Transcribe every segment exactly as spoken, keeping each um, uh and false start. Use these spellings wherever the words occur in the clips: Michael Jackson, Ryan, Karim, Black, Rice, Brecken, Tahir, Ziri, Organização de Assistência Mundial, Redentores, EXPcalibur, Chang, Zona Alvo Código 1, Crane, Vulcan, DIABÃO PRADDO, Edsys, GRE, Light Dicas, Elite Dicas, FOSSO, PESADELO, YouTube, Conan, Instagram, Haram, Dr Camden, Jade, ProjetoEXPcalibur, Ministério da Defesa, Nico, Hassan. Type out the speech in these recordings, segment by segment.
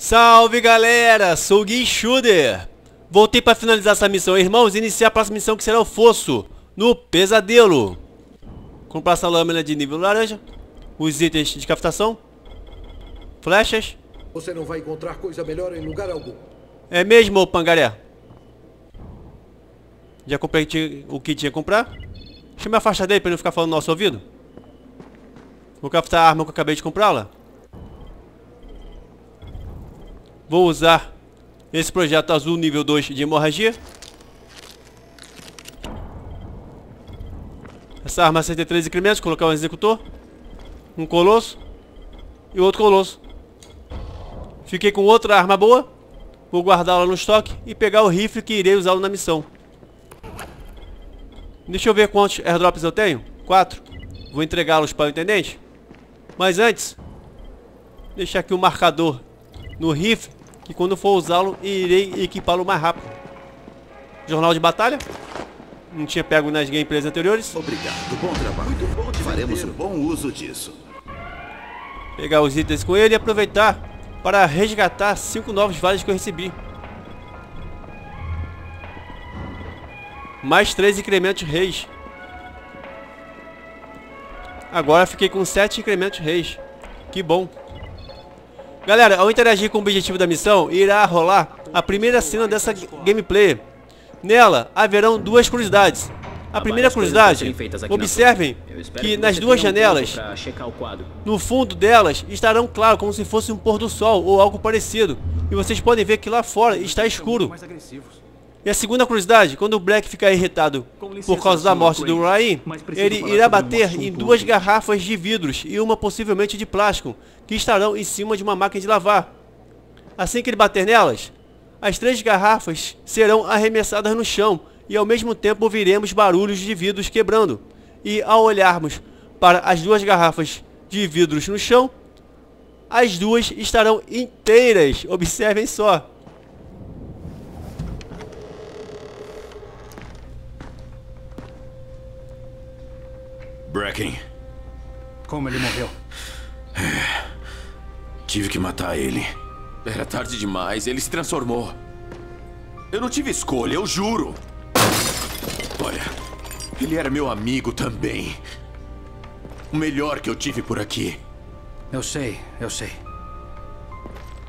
Salve galera, sou o Gui Shooter. Voltei para finalizar essa missão, irmãos, e iniciar a próxima missão, que será o FOSSO no Pesadelo. Comprar essa lâmina de nível laranja, os itens de captação, flechas. Você não vai encontrar coisa melhor em lugar algum. É mesmo, ô pangaré? Já comprei o que tinha que comprar. Deixa eu me afastar dele para ele não ficar falando no nosso ouvido. Vou captar a arma que eu acabei de comprá-la. Vou usar esse projeto azul nível dois de hemorragia. Essa arma acertei três incrementos, colocar um executor, um colosso e outro colosso. Fiquei com outra arma boa, vou guardá-la no estoque e pegar o rifle que irei usá-lo na missão. Deixa eu ver quantos airdrops eu tenho, quatro. Vou entregá-los para o intendente. Mas antes, deixar aqui o marcador no rifle, que quando for usá-lo, irei equipá-lo mais rápido. Jornal de batalha. Não tinha pego nas gameplays anteriores. Obrigado, bom trabalho. Muito bom, faremos um bom uso disso. Pegar os itens com ele e aproveitar para resgatar cinco novos vales que eu recebi. Mais três incrementos reis. Agora fiquei com sete incrementos reis. Que bom. Galera, ao interagir com o objetivo da missão, irá rolar a primeira cena dessa gameplay. Nela, haverão duas curiosidades. A primeira curiosidade, observem que nas duas janelas, no fundo delas, estarão claro, como se fosse um pôr do sol ou algo parecido. E vocês podem ver que lá fora está escuro. E a segunda curiosidade, quando o Black ficar irritado por causa da morte do Ryan, ele irá bater em duas garrafas de vidros e uma possivelmente de plástico, que estarão em cima de uma máquina de lavar. Assim que ele bater nelas, as três garrafas serão arremessadas no chão e ao mesmo tempo ouviremos barulhos de vidros quebrando. E ao olharmos para as duas garrafas de vidros no chão, as duas estarão inteiras, observem só. Brecken. Como ele morreu? É, tive que matar ele. Era tarde demais, ele se transformou. Eu não tive escolha, eu juro. Olha, ele era meu amigo também. O melhor que eu tive por aqui. Eu sei, eu sei.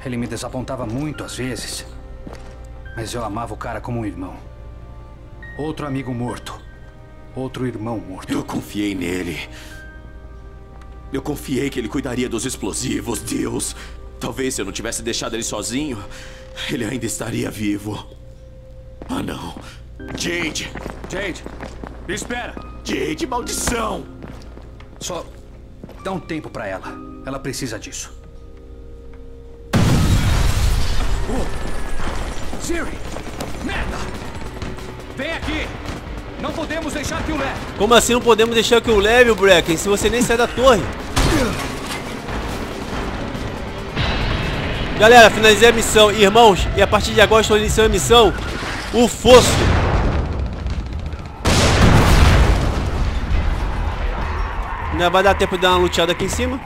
Ele me desapontava muito às vezes. Mas eu amava o cara como um irmão. Outro amigo morto. Outro irmão morto. Eu confiei nele. Eu confiei que ele cuidaria dos explosivos, Deus. Talvez se eu não tivesse deixado ele sozinho, ele ainda estaria vivo. Ah, não. Jade! Jade! Espera! Jade, maldição! Só dá um tempo pra ela. Ela precisa disso. Oh. Ziri! Merda! Vem aqui! Não podemos deixar que o leve. Como assim não podemos deixar que o leve, Brecken? Se você nem sai da torre. Galera, finalizei a missão, irmãos. E a partir de agora estou iniciando a missão. O Fosso. Ainda vai dar tempo de dar uma luteada aqui em cima.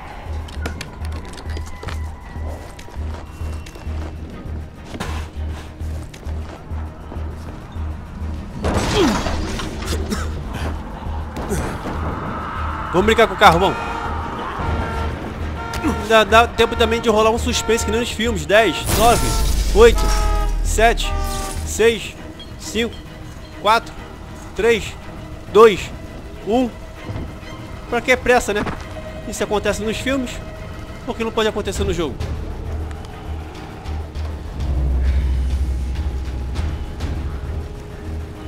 Vamos brincar com o carro, vamos. Dá, dá tempo também de rolar um suspense que nem nos filmes. dez, nove, oito, sete, seis, cinco, quatro, três, dois, um. Pra que é pressa, né? Isso acontece nos filmes, porque não pode acontecer no jogo.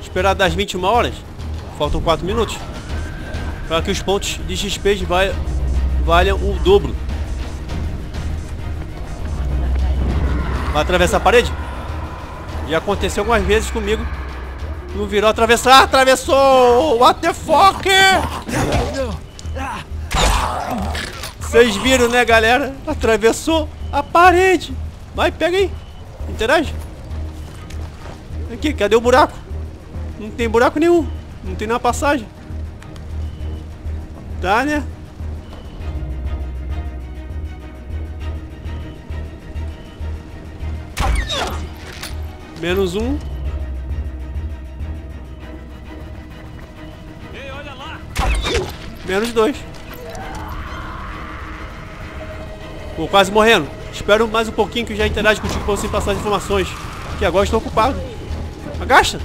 Esperar das vinte e uma horas. Faltam quatro minutos. Para que os pontos de X P valham o dobro. Vai atravessar a parede? Já aconteceu algumas vezes comigo. Não virou atravessar. Ah, atravessou! What the fuck? Vocês viram, né, galera? Atravessou a parede. Vai, pega aí. Interage. Aqui, cadê o buraco? Não tem buraco nenhum. Não tem nenhuma passagem. Tá, né? Menos um. Ei, olha lá. Menos dois. Tô quase morrendo. Espero mais um pouquinho que eu já interajo contigo pra você passar as informações. Que agora estou ocupado. Agacha.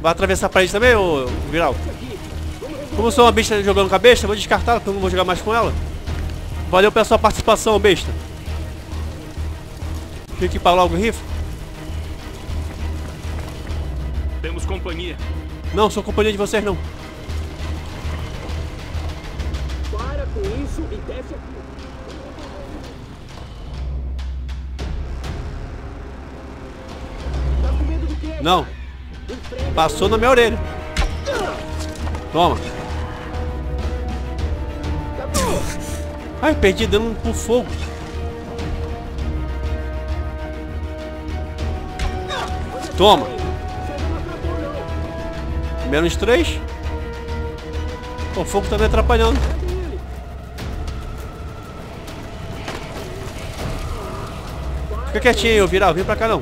Vai atravessar a parede também, ô Viral? Como eu sou uma besta jogando com a besta, vou descartar, porque eu não vou jogar mais com ela. Valeu pela sua participação, besta. Deixa eu equipar logo o rifle. Temos companhia. Não, sou companhia de vocês, não. Para com isso e desce aqui. Tá com medo do quê? Não. Passou na minha orelha. Toma. Ai, perdi dando pro fogo. Toma. Menos três. O fogo tá me atrapalhando. Fica quietinho, Viral. Vem pra cá, não.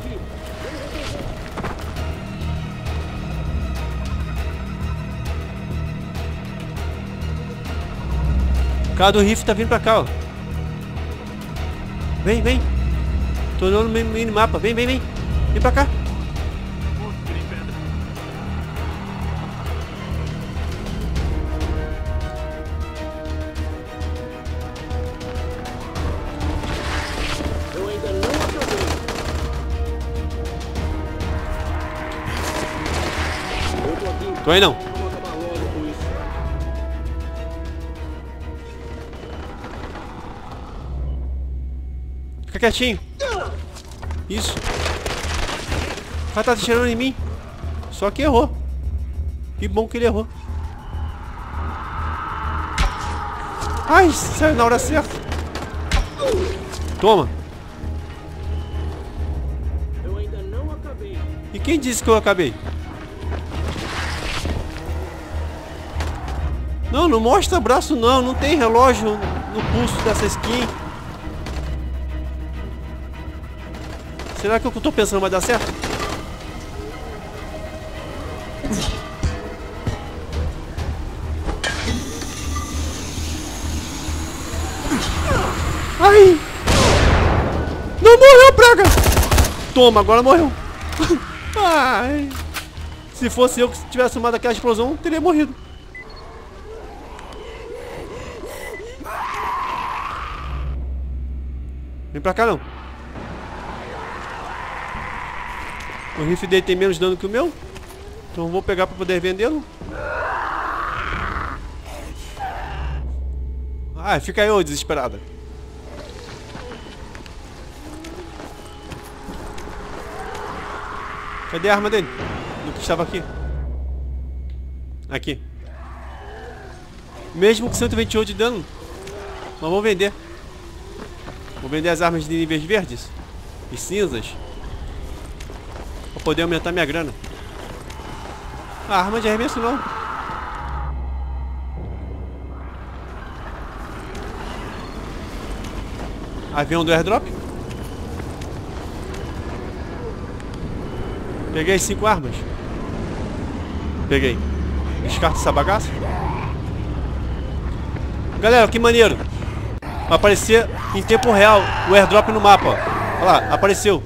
O cara do rifle tá vindo pra cá, ó. Vem, vem. Tô olhando no minimapa. Vem, vem, vem. Vem pra cá. Eu ainda não acabei. Eu tô aqui. Tô aí não. Fica quietinho. Isso. O cara tá atirando em mim. Só que errou. Que bom que ele errou. Ai, saiu na hora certa. Toma. Eu ainda não acabei. E quem disse que eu acabei? Não, não mostra braço não. Não tem relógio no pulso dessa skin. Será que o que eu tô pensando vai dar certo? Ai! Não morreu, praga! Toma, agora morreu. Ai! Se fosse eu que tivesse tomado aquela explosão, teria morrido. Vem pra cá, não. O rifle dele tem menos dano que o meu. Então vou pegar para poder vendê-lo. Ah, fica aí, ô desesperada. Cadê a arma dele? Do que estava aqui. Aqui. Mesmo com cento e vinte e oito de dano. Mas vou vender. Vou vender as armas de níveis verdes e cinzas. Poder aumentar minha grana. A arma de arremesso não. Avião do airdrop. Peguei cinco armas. Peguei. Descarta essa bagaça. Galera, que maneiro. Vai aparecer em tempo real o airdrop no mapa. Ó. Olha lá, apareceu.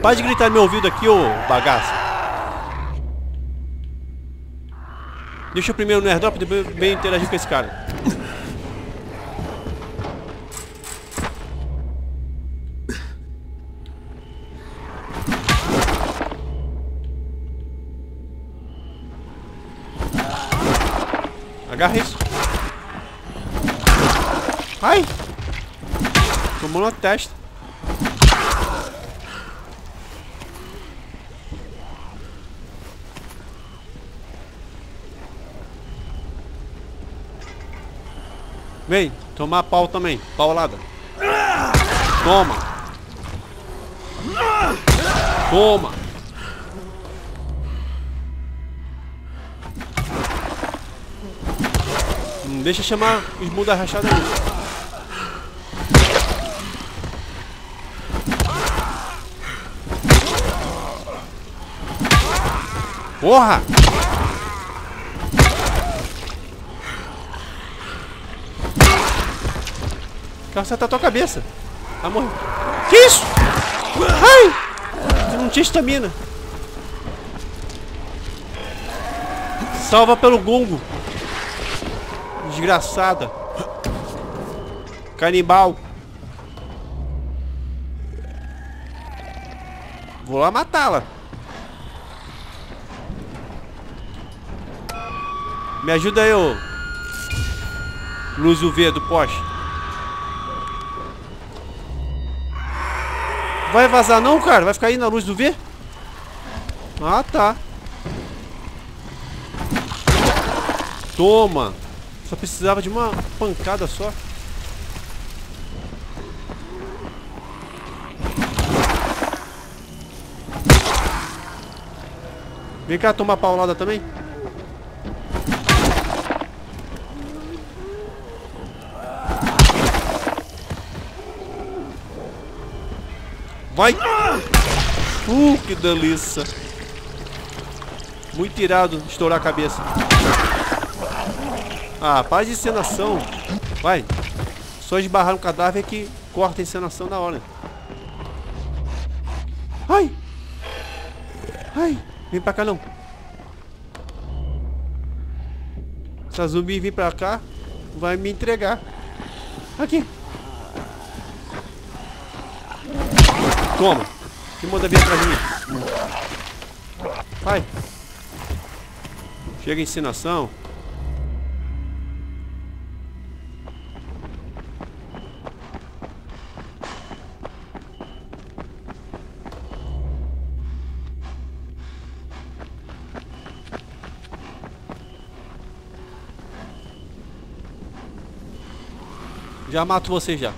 Para de gritar no meu ouvido aqui, ô bagaço. Deixa eu primeiro no airdrop, depois eu venho interagir com esse cara. Agarra isso. Ai! Tomou na testa. Vem, tomar pau também, paulada. Toma. Toma. Não deixa chamar os mudas rachados. Porra! Quero acertar a tua cabeça. Amor. Que isso? Ai! Não tinha estamina. Salva pelo gongo. Desgraçada. Canibal. Vou lá matá-la. Me ajuda aí, ô luz U V do poste. Vai vazar não, cara? Vai ficar aí na luz do V? Ah, tá. Toma. Só precisava de uma pancada só. Vem cá tomar paulada também. Vai! Uh, que delícia! Muito irado estourar a cabeça. Ah, para de encenação. Vai. Só esbarrar um cadáver que corta a encenação na hora. Ai! Ai! Vem pra cá não. Essa zumbi vir pra cá, vai me entregar. Aqui. Toma! Que manda vir atrás de mim. Vai! Chega a ensinação. Já mato você já.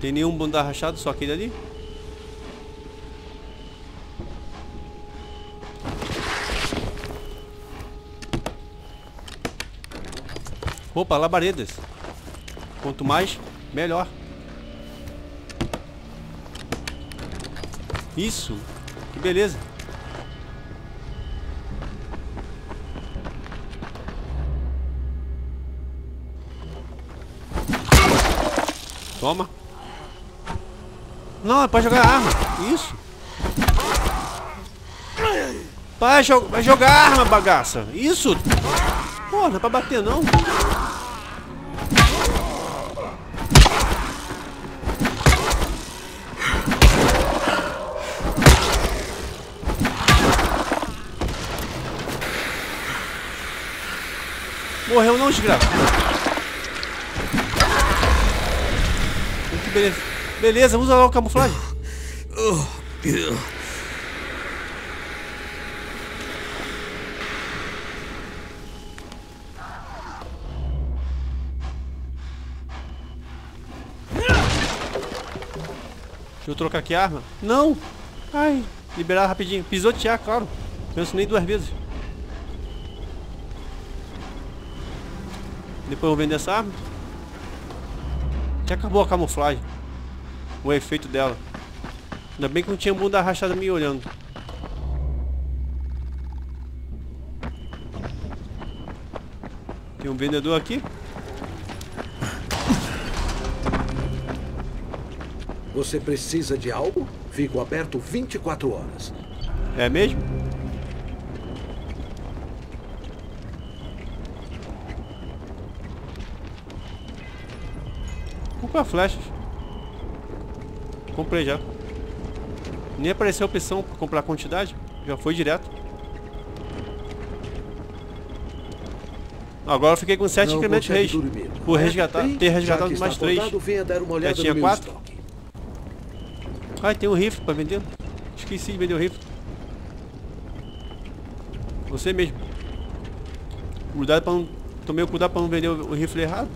Tem nenhum bunda rachado, só aquele ali. Opa, labaredas. Quanto mais, melhor. Isso, que beleza. Toma. Não, pode jogar arma. Isso. Vai, jo vai jogar arma, bagaça. Isso. Pô, não é pra bater, não. Morreu não, desgraça. Que beleza. Beleza, usa lá o camuflagem. Deixa eu trocar aqui a arma. Não! Ai, liberar rapidinho. Pisotear, claro. Penso nem duas vezes. Depois eu vendo essa arma. Já acabou a camuflagem. O efeito dela. Ainda bem que não tinha bunda rachada me olhando. Tem um vendedor aqui. Você precisa de algo? Fico aberto vinte e quatro horas. É mesmo? Comprar flechas. Comprei já. Nem apareceu a opção para comprar quantidade. Já foi direto. Agora eu fiquei com sete incrementos reis. Por resgatar, ter resgatado mais três. Já tinha quatro. Ai, tem um rifle para vender. Esqueci de vender o rifle. Você mesmo. Cuidado para não... Tomei o cuidado para não vender o rifle errado.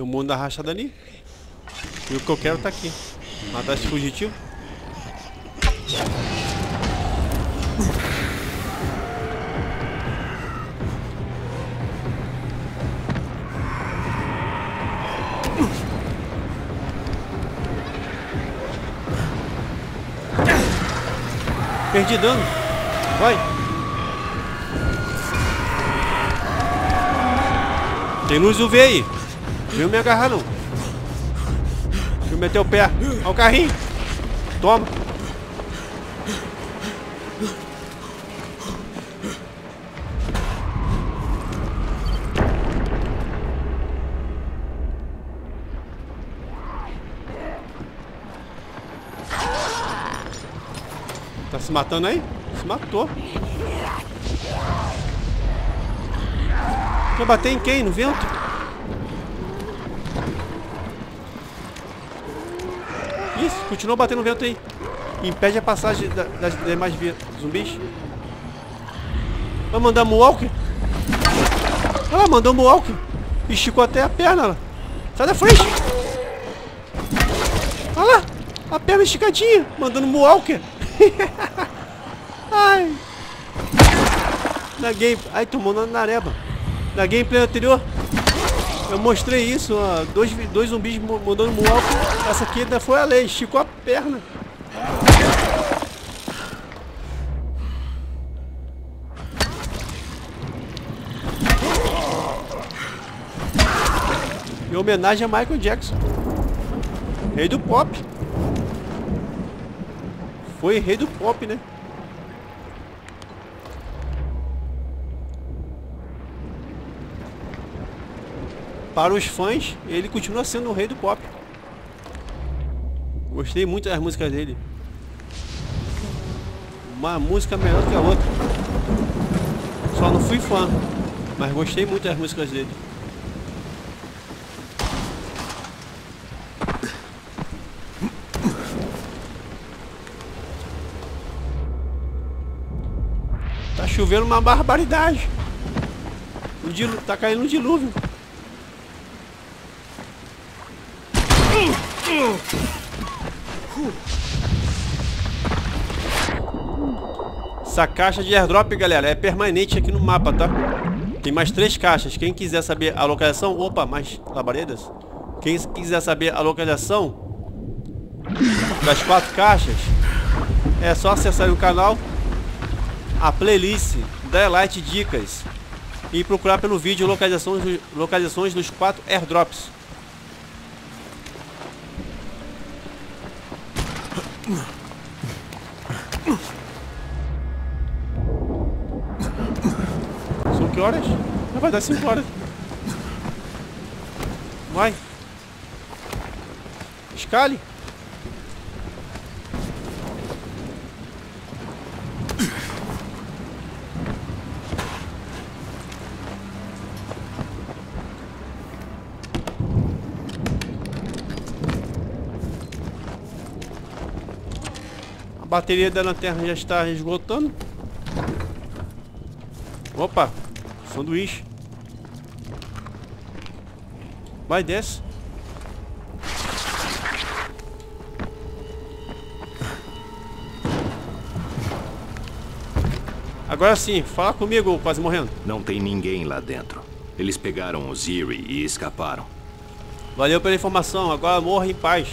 Tem um mundo da rachada ali. E o que eu quero tá aqui. Matar esse fugitivo. Perdi dano. Vai. Tem luz U V aí. Não veio me agarrar, não. Deixa eu meter o pé. Olha o carrinho. Toma. Tá se matando aí? Se matou. Quer bater em quem? No vento? Isso, continua batendo no vento aí. Impede a passagem da, das demais vias. Zumbis. Vai mandar Moonwalker? Ela mandou Moonwalker. Esticou até a perna. Ela. Sai da frente. Olha lá. A perna esticadinha. Mandando Moonwalker. Ai. Na game... Ai, tomou na nareba. Na gameplay anterior eu mostrei isso, ó, dois, dois zumbis mandando Moonwalker. Essa aqui ainda foi além, esticou a perna. Em homenagem a Michael Jackson, rei do pop. Foi rei do pop, né? Para os fãs, ele continua sendo o rei do pop. Gostei muito das músicas dele. Uma música melhor que a outra. Só não fui fã, mas gostei muito das músicas dele. Tá chovendo uma barbaridade. O dilu... Tá caindo um dilúvio. Essa caixa de airdrop, galera, é permanente aqui no mapa, tá? Tem mais três caixas. Quem quiser saber a localização... Opa, mais labaredas. Quem quiser saber a localização das quatro caixas, é só acessar o canal, a playlist da Light Dicas, e procurar pelo vídeo localizações, localizações dos quatro airdrops. São que horas? Já vai dar cinco horas. Vai. Escale. A bateria da lanterna já está esgotando. Opa, sanduíche. Vai, desce. Agora sim, fala comigo, quase morrendo. Não tem ninguém lá dentro. Eles pegaram o Ziri e escaparam. Valeu pela informação, agora morra em paz.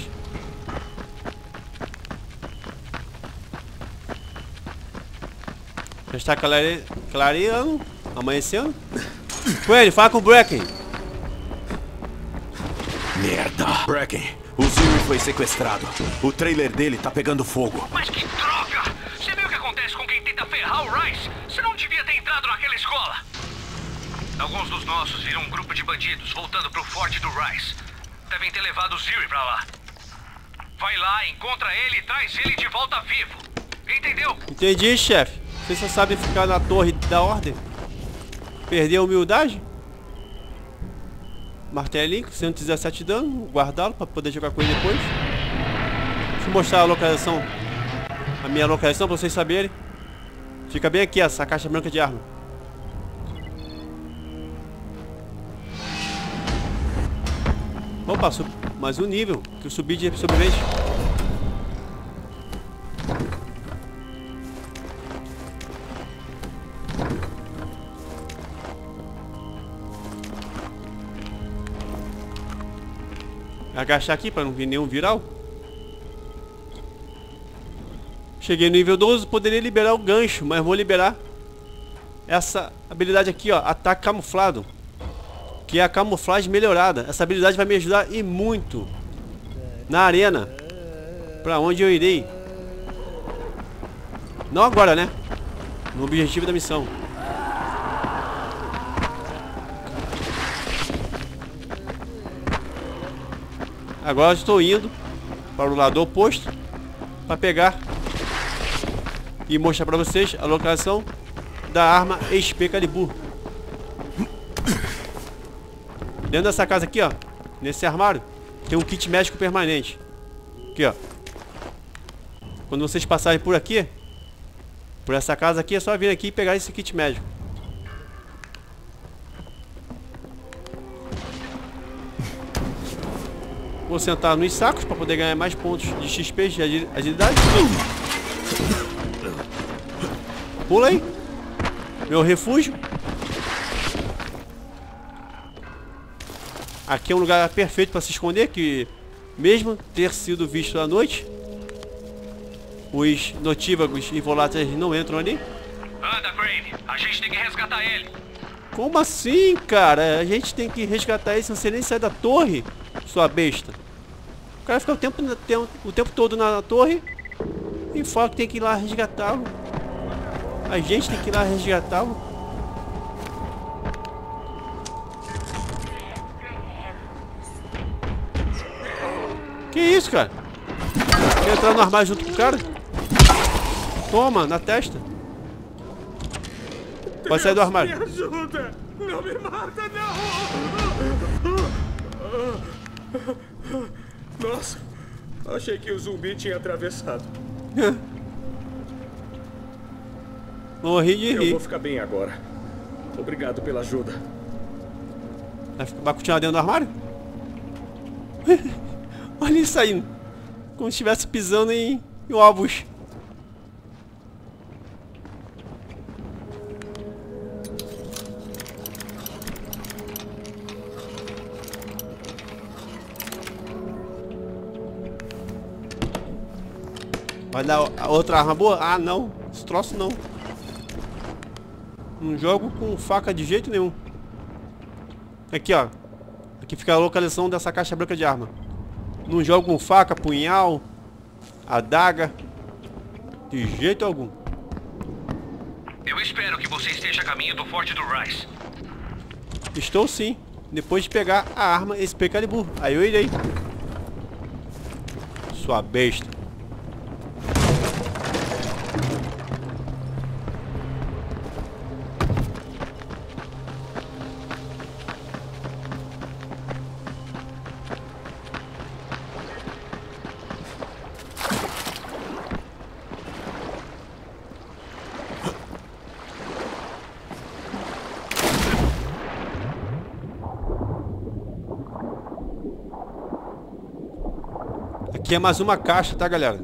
Está clare... clareando, amanhecendo. Coelho, fala com o Brecken. Merda! Brecken, o Ziri foi sequestrado. O trailer dele tá pegando fogo. Mas que droga! Você viu o que acontece com quem tenta ferrar o Rice? Você não devia ter entrado naquela escola. Alguns dos nossos viram um grupo de bandidos voltando pro forte do Rice. Devem ter levado o Ziri pra lá. Vai lá, encontra ele e traz ele de volta vivo. Entendeu? Entendi, chefe. Vocês só sabem ficar na torre da ordem? Perder a humildade? Martelinho, cento e dezessete dano. Guardá-lo para poder jogar com ele depois. Deixa eu mostrar a localização. A minha localização para vocês saberem. Fica bem aqui essa caixa branca de arma. Opa, sub... mais um nível que eu subi de sobrevivente. Agachar aqui para não vir nenhum viral. Cheguei no nível doze, poderia liberar o gancho, mas vou liberar essa habilidade aqui, ó, ataque camuflado, que é a camuflagem melhorada. Essa habilidade vai me ajudar e muito na arena, para onde eu irei. Não agora, né? No objetivo da missão. Agora eu estou indo para o lado oposto para pegar e mostrar para vocês a localização da arma EXPcalibur. Dentro dessa casa aqui, ó, nesse armário, tem um kit médico permanente. Aqui, ó. Quando vocês passarem por aqui, por essa casa aqui, é só vir aqui e pegar esse kit médico. Vou sentar nos sacos para poder ganhar mais pontos de X P de agilidade. Pula aí. Meu refúgio. Aqui é um lugar perfeito para se esconder, que mesmo ter sido visto à noite, os notívagos e voláteis não entram ali. Anda, Crane. A gente tem que resgatar ele. Como assim, cara? A gente tem que resgatar ele se você nem sair da torre, sua besta. O cara fica o tempo, o tempo todo na torre e fala que tem que ir lá resgatá-lo. A gente tem que ir lá resgatá-lo. Que isso, cara? Quer entrar no armário junto com o cara? Toma, na testa. Vai sair do armário. Me ajuda! Não me mata, não! Nossa, achei que o zumbi tinha atravessado. Morri de rir. Eu vou ficar bem agora. Obrigado pela ajuda. Vai continuar dentro do armário? Olha isso aí. Como se estivesse pisando em, em ovos. Vai dar outra arma boa? Ah, não. Esse troço não. Não jogo com faca de jeito nenhum. Aqui, ó. Aqui fica a localização dessa caixa branca de arma. Não jogo com faca, punhal, adaga. De jeito algum. Eu espero que você esteja a caminho do forte do Rice. Estou sim. Depois de pegar a arma EXPcalibur. Aí eu irei. Sua besta. Aqui é mais uma caixa, tá, galera?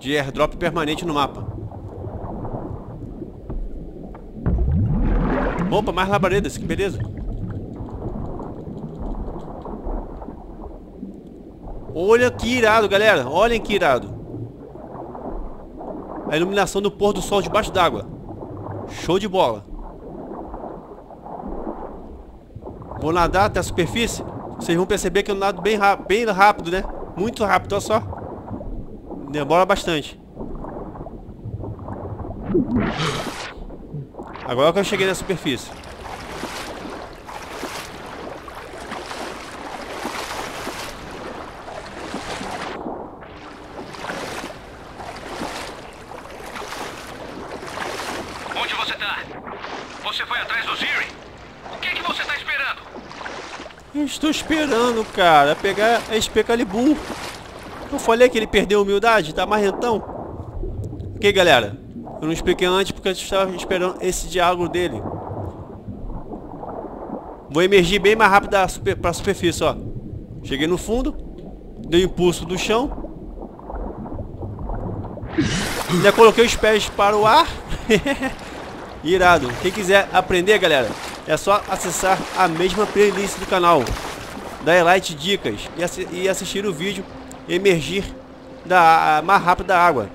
De airdrop permanente no mapa. Opa, mais labaredas, que beleza. Olha que irado, galera. Olhem que irado. A iluminação do pôr do sol debaixo d'água. Show de bola. Vou nadar até a superfície. Vocês vão perceber que eu nado bem, bem rápido, né? Muito rápido, olha só. Demora bastante. Agora que eu cheguei na superfície. Onde você tá? Você foi atrás do Ziri? O que é que você tá esperando? Eu estou esperando, cara, pegar a EXPcalibur. Eu falei que ele perdeu a humildade, tá marrentão. Ok, galera, eu não expliquei antes porque eu estava esperando esse diálogo dele. Vou emergir bem mais rápido para a superfície, ó. Cheguei no fundo. Dei impulso do chão. Já coloquei os pés para o ar. Irado. Quem quiser aprender, galera, é só acessar a mesma playlist do canal da Elite Dicas e, ass e assistir o vídeo Emergir da mais rápido da água.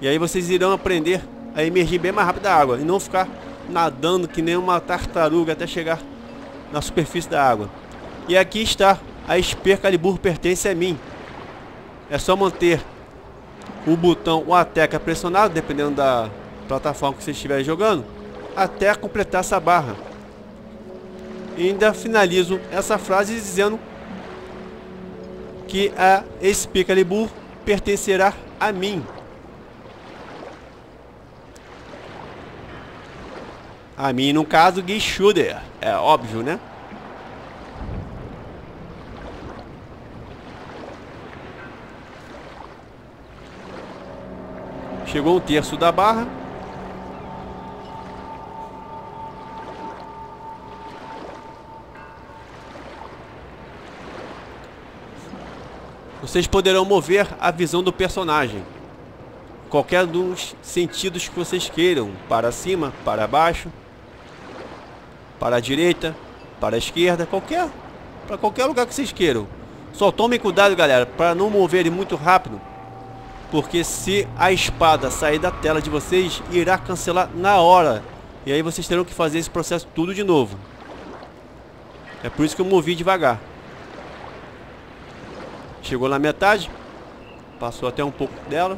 E aí vocês irão aprender a emergir bem mais rápido da água e não ficar nadando que nem uma tartaruga até chegar na superfície da água. E aqui está, a EXPcalibur pertence a mim. É só manter o botão ou a tecla pressionado, dependendo da plataforma que você estiver jogando, até completar essa barra. E ainda finalizo essa frase dizendo que a EXPcalibur pertencerá a mim. A mim, no caso, Gui Shooter. É óbvio, né? Chegou um terço da barra. Vocês poderão mover a visão do personagem, qualquer dos sentidos que vocês queiram. Para cima, para baixo, para a direita, para a esquerda, qualquer, para qualquer lugar que vocês queiram. Só tomem cuidado, galera, para não moverem muito rápido, porque se a espada sair da tela de vocês, irá cancelar na hora. E aí vocês terão que fazer esse processo tudo de novo. É por isso que eu movi devagar. Chegou na metade. Passou até um pouco dela.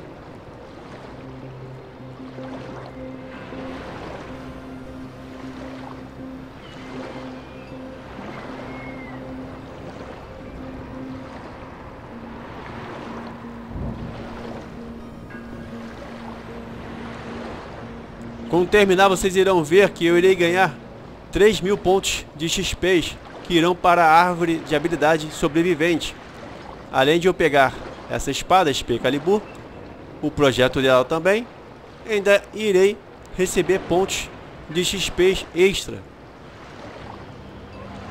Quando terminar, vocês irão ver que eu irei ganhar três mil pontos de X P que irão para a árvore de habilidade sobrevivente. Além de eu pegar essa espada, EXPcalibur, o projeto dela também, ainda irei receber pontos de X P extra.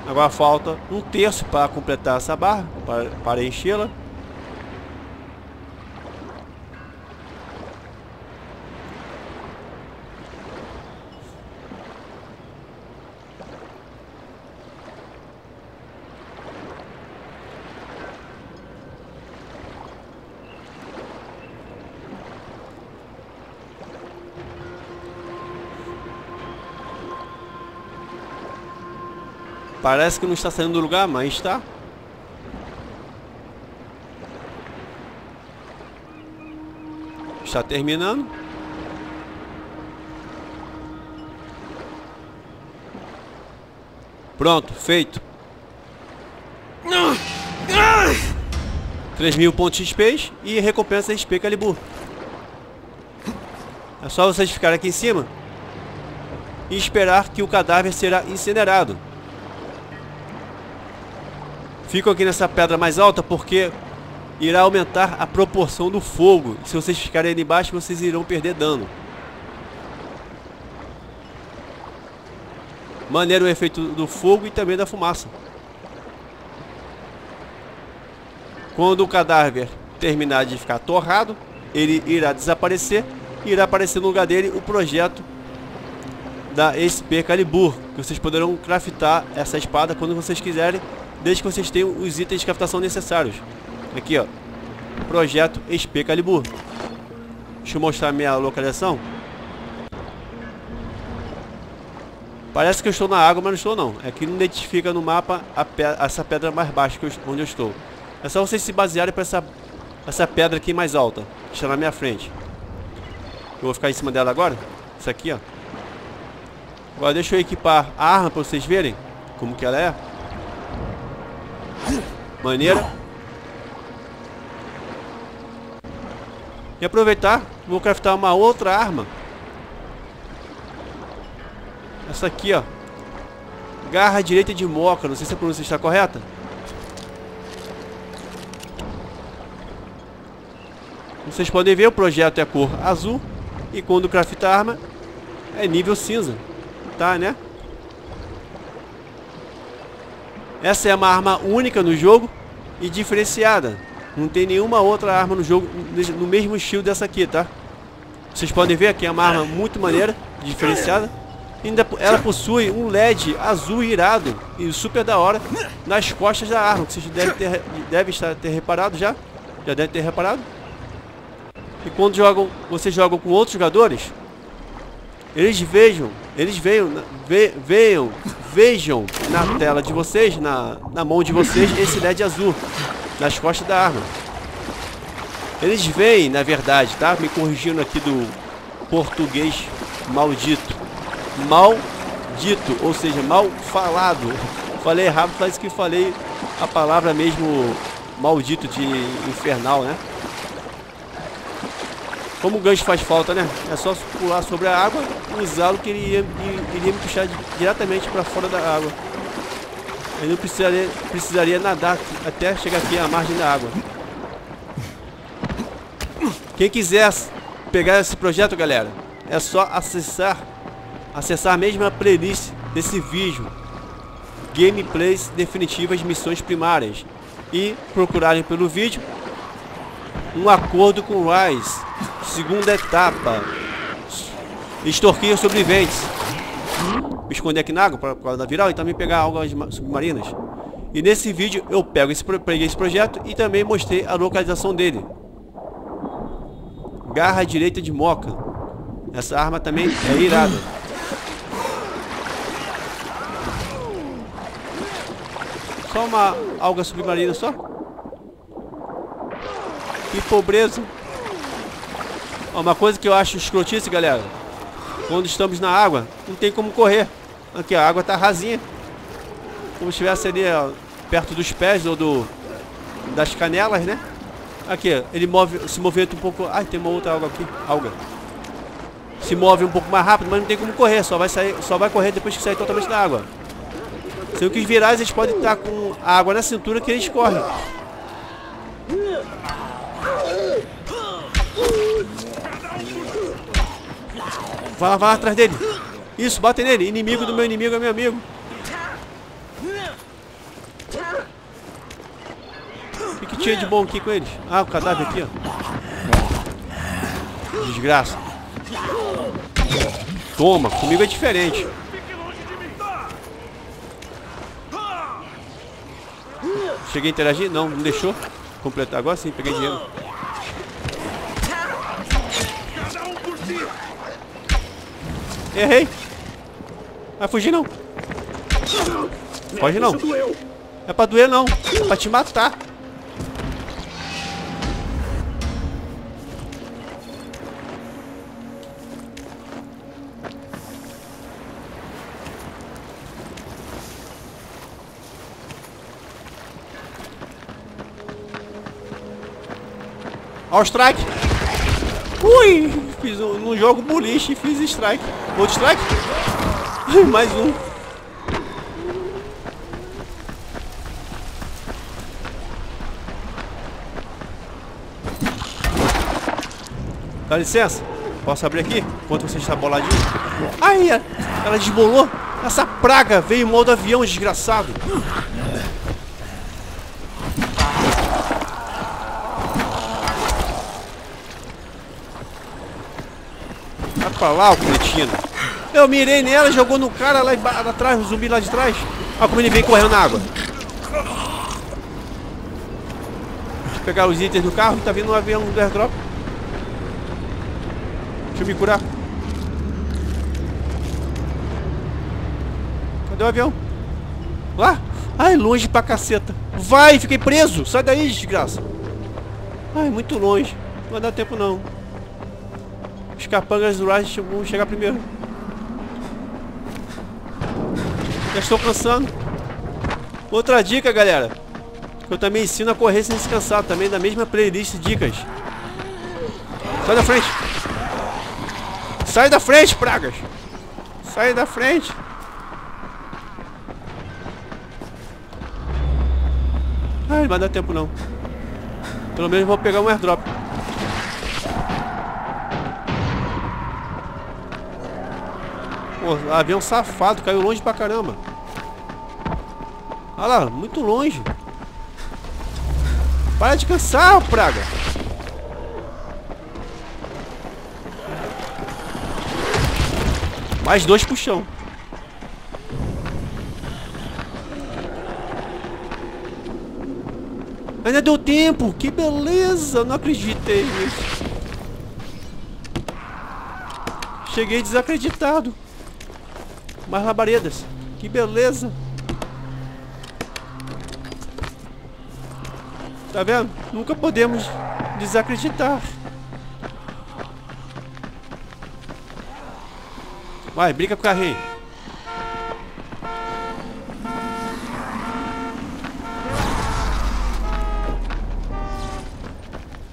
Agora falta um terço para completar essa barra, para, para enchê-la. Parece que não está saindo do lugar, mas está. Está terminando. Pronto, feito. três mil pontos de X P e recompensa EXPcalibur. É só vocês ficarem aqui em cima e esperar que o cadáver será incinerado. Fico aqui nessa pedra mais alta porque irá aumentar a proporção do fogo. Se vocês ficarem ali embaixo, vocês irão perder dano. Maneiro o efeito do fogo e também da fumaça. Quando o cadáver terminar de ficar torrado, ele irá desaparecer e irá aparecer no lugar dele o projeto da EXPcalibur, que vocês poderão craftar essa espada quando vocês quiserem, desde que vocês tenham os itens de captação necessários. Aqui, ó, projeto EXPcalibur. Deixa eu mostrar minha localização. Parece que eu estou na água, mas não estou não. É que não identifica no mapa a pe essa pedra mais baixa que eu, onde eu estou. É só vocês se basearem para essa, essa pedra aqui mais alta, que está na minha frente. Eu vou ficar em cima dela agora. Isso aqui, ó. Agora deixa eu equipar a arma para vocês verem como que ela é. Maneira. E aproveitar, vou craftar uma outra arma. Essa aqui, ó, garra direita de Moca. Não sei se a pronúncia está correta. Como vocês podem ver, o projeto é a cor azul. E quando craftar a arma, é nível cinza. Tá, né? Essa é uma arma única no jogo e diferenciada. Não tem nenhuma outra arma no jogo no mesmo estilo dessa aqui, tá? Vocês podem ver aqui, é uma arma muito maneira, diferenciada. Ainda ela possui um L E D azul irado e super da hora nas costas da arma, que vocês devem ter, devem estar, ter reparado já. Já devem ter reparado. E quando jogam, vocês jogam com outros jogadores, eles vejam, eles vejam, ve, vejam, vejam na tela de vocês, na, na mão de vocês, esse L E D azul nas costas da arma. Eles veem, na verdade, tá? Me corrigindo aqui do português maldito. Maldito, ou seja, mal falado. Falei errado, parece que falei a palavra mesmo maldito de infernal, né? Como o gancho faz falta, né? É só pular sobre a água e usá-lo, que ele iria, iria me puxar diretamente para fora da água. Eu não precisaria, precisaria nadar até chegar aqui à margem da água. Quem quiser pegar esse projeto, galera, é só acessar acessar mesmo a playlist desse vídeo, gameplays definitivas missões primárias, e procurarem pelo vídeo Um Acordo com Rice, segunda etapa, extorquir os sobreviventes. Me esconder aqui na água por causa da viral e também pegar algas submarinas. E nesse vídeo eu pego esse, peguei esse projeto e também mostrei a localização dele. Garra direita de Moca. Essa arma também é irada. Só uma alga submarina só. Que pobreza. Ó, uma coisa que eu acho escrotice, galera. Quando estamos na água, não tem como correr. Aqui a água tá rasinha. Como se estivesse ali, ó, perto dos pés ou do, das canelas, né? Aqui, ele move, se movimenta um pouco. Ai, tem uma outra alga aqui. Alga. Se move um pouco mais rápido, mas não tem como correr. Só vai, sair, só vai correr depois que sair totalmente da água. Se eu quis virar, eles podem estar com a água na cintura que eles correm. Vai lá, vai lá atrás dele. Isso, bate nele. Inimigo do meu inimigo é meu amigo. O que tinha de bom aqui com eles? Ah, o cadáver aqui, ó. Desgraça. Toma, comigo é diferente. Cheguei a interagir? Não, não deixou. Completar agora sim, peguei dinheiro. Errei. Vai fugir não. Foge não. É pra doer não. É pra te matar. Olha o strike. Ui. Fiz um, num jogo boliche e fiz strike. Outro strike. Mais um. Dá licença. Posso abrir aqui? Enquanto você está boladinho. Ai, ela desbolou. Essa praga veio em modo avião, desgraçado. Pra lá, o cretino. Eu mirei nela, jogou no cara lá atrás, o zumbi lá de trás. Olha como ele vem correndo na água. Deixa eu pegar os itens do carro, tá vindo um avião do airdrop. Deixa eu me curar. Cadê o avião? Lá? Ai, longe pra caceta. Vai, fiquei preso. Sai daí, desgraça. Ai, muito longe. Não vai dar tempo não. Os capangas do Rice vão chegar primeiro. Já estou cansando. Outra dica, galera, eu também ensino a correr sem se cansar, também da mesma playlist dicas. Sai da frente. Sai da frente, pragas. Sai da frente. Ai, não vai dar tempo não. Pelo menos vou pegar um airdrop. Pô, avião safado, caiu longe pra caramba. Olha lá, muito longe. Para de cansar, praga. Mais dois pro chão. Ainda deu tempo. Que beleza. Não acreditei nisso. Cheguei desacreditado. Mais labaredas. Que beleza. Tá vendo? Nunca podemos desacreditar. Vai, brinca com o carrinho.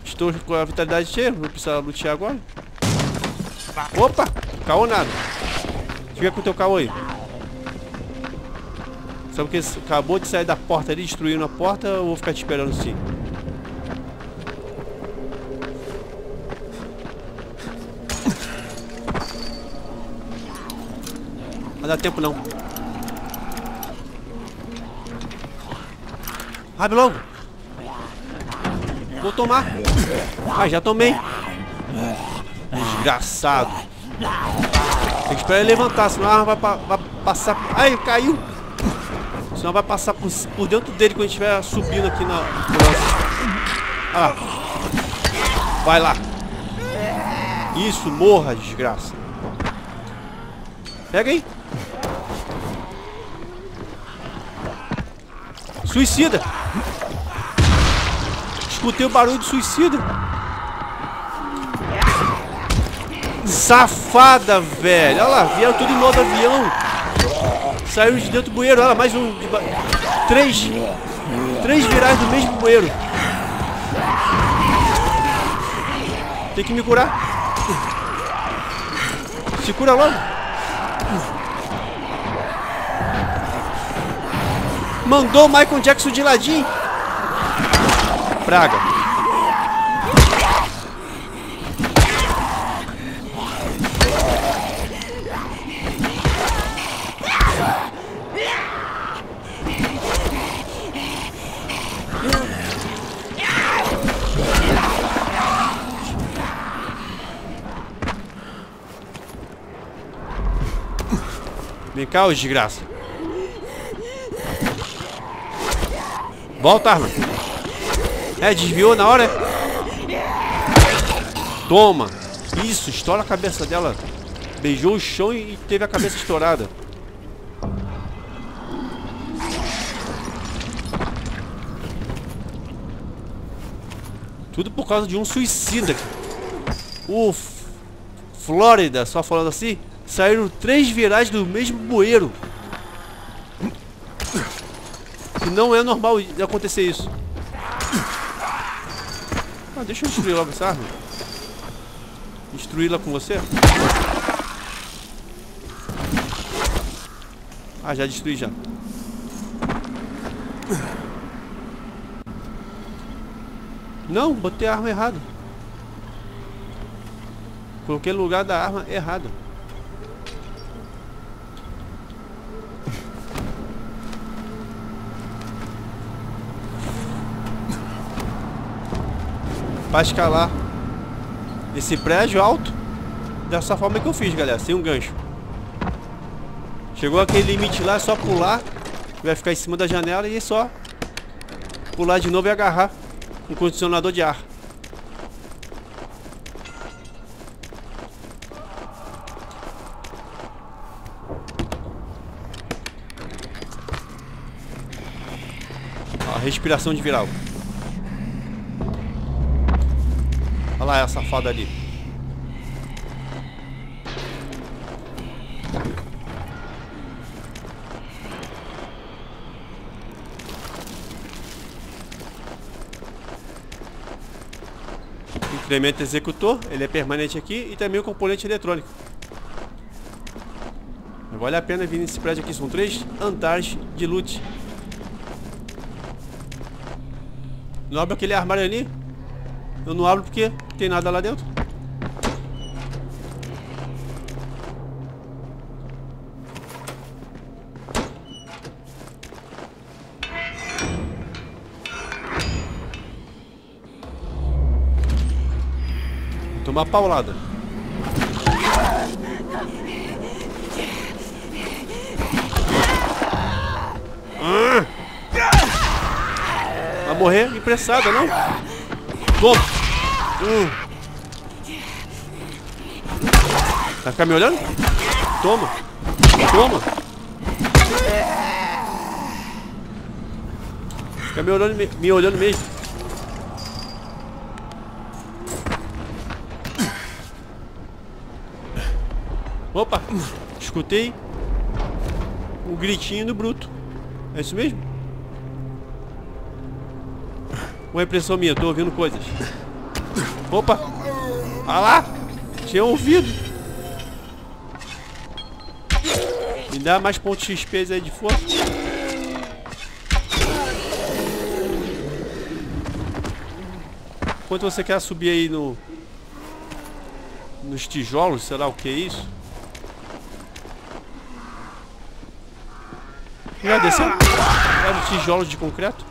Estou com a vitalidade cheia. Vou precisar lutear agora. Opa! Caô nada. Fica com o teu caô aí. Só porque acabou de sair da porta ali, destruindo a porta, eu vou ficar te esperando sim. Não dá tempo não. Rabe logo! Vou tomar! Ah, já tomei! Desgraçado! Tem que esperar ele levantar, senão a arma vai, vai passar... Ai, caiu! Senão vai passar por, por dentro dele quando a gente estiver subindo aqui na... Ah. Vai lá. Isso, morra, desgraça. Pega aí. Suicida. Escutei o barulho de suicida. Safada, velho. Olha lá, vieram tudo em modo avião. Saiu de dentro do bueiro, olha lá, mais um de ba... Três Três virais do mesmo bueiro. Tem que me curar. Se cura logo. Mandou o Michael Jackson de ladinho. Praga. Vem cá, ô desgraça. Volta, arma. É, desviou na hora. Toma. Isso, estoura a cabeça dela. Beijou o chão e teve a cabeça estourada. Tudo por causa de um suicida. O Flórida, só falando assim... Saíram três virais do mesmo bueiro. E não é normal acontecer isso. Ah, deixa eu destruir logo essa arma. Destruí-la com você. Ah, já destruí já. Não, botei a arma errada. Coloquei o lugar da arma errada. Vai escalar esse prédio alto dessa forma que eu fiz, galera, sem um gancho. Chegou aquele limite lá, é só pular. Vai ficar em cima da janela e é só pular de novo e agarrar um condicionador de ar. Ó, respiração de viral. Olha lá, é a safada ali. Incremento executor, ele é permanente aqui. E também o componente eletrônico. Não vale a pena vir nesse prédio aqui, são três andares de loot. Não abre aquele armário ali? Eu não abro porque não tem nada lá dentro. Tomar paulada. Ah! Vai morrer impressada, não? Toma! Hum. Vai ficar me olhando? Toma! Toma! Fica me olhando, me, me olhando mesmo. Opa! Escutei o gritinho do bruto. É isso mesmo? Uma impressão minha, tô ouvindo coisas. Opa! Ah lá! Tinha ouvido! Me dá mais pontos X P aí de força. Quanto você quer subir aí no... nos tijolos, sei lá o que é isso? Já desceu? Era os tijolos de concreto?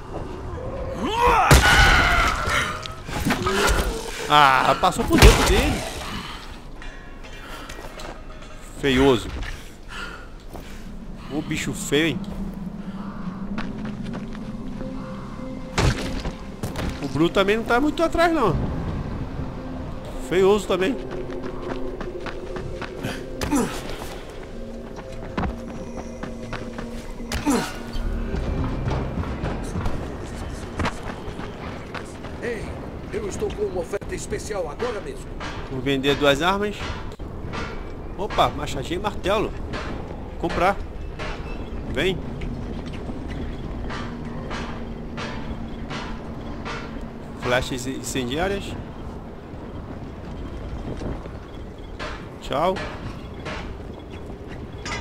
Ah, passou por dentro dele. Feioso. Ô bicho feio, hein? O Bruto também não tá muito atrás, não. Feioso também. Especial agora mesmo. Vou vender duas armas. Opa, machadinha e martelo. Vou comprar. Vem. Flechas incendiárias. Tchau.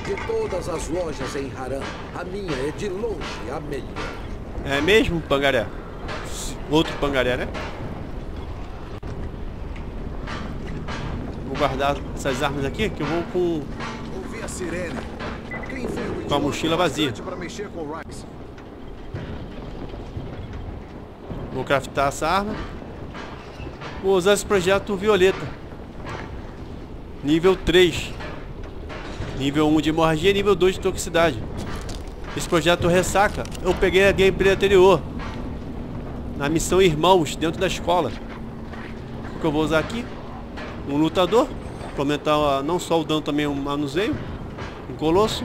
De todas as lojas em Haram, a minha é de longe a melhor. É mesmo, pangaré? Outro pangaré, né? Guardar essas armas aqui, que eu vou com com a mochila vazia. Vou craftar essa arma. Vou usar esse projeto violeta. Nível três. Nível um de hemorragia e nível dois de toxicidade. Esse projeto ressaca. Eu peguei a gameplay anterior. Na missão Irmãos, dentro da escola. O que eu vou usar aqui? Um lutador, para aumentar não só o dano, também o manuseio. Um colosso.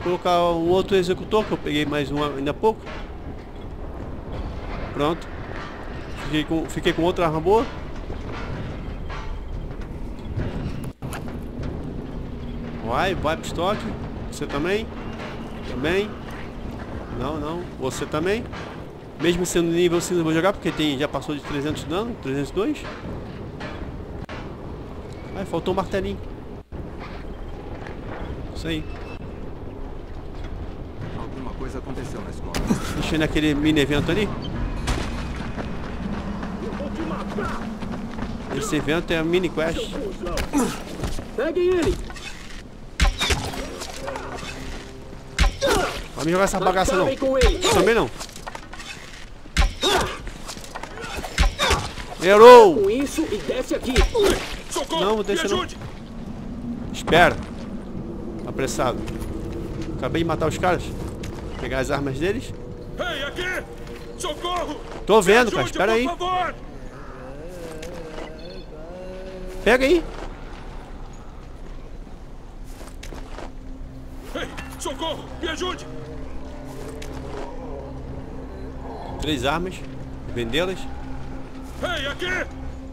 Vou colocar um outro executor, que eu peguei mais um ainda há pouco. Pronto. Fiquei com, fiquei com outra arma boa. Vai, vai pro estoque. Você também. Também. Não, não. Você também. Mesmo sendo nível cinco, eu vou jogar, porque tem, já passou de trezentos de dano, trezentos e dois. Ai, faltou um martelinho. Isso aí. Alguma coisa aconteceu na escola. Deixei naquele mini evento ali. Esse evento é a mini quest. Peguem ele! Vai me jogar essa bagaça não. Também não. Errou! Com isso e desce aqui. Socorro, não, vou descer não. Espera. Apressado. Acabei de matar os caras. Vou pegar as armas deles. Ei, aqui! Socorro! Tô vendo, ajude, cara. Espera aí. Favor. Pega aí. Ei, socorro! Me ajude! Três armas. Vendê-las. Ei, aqui!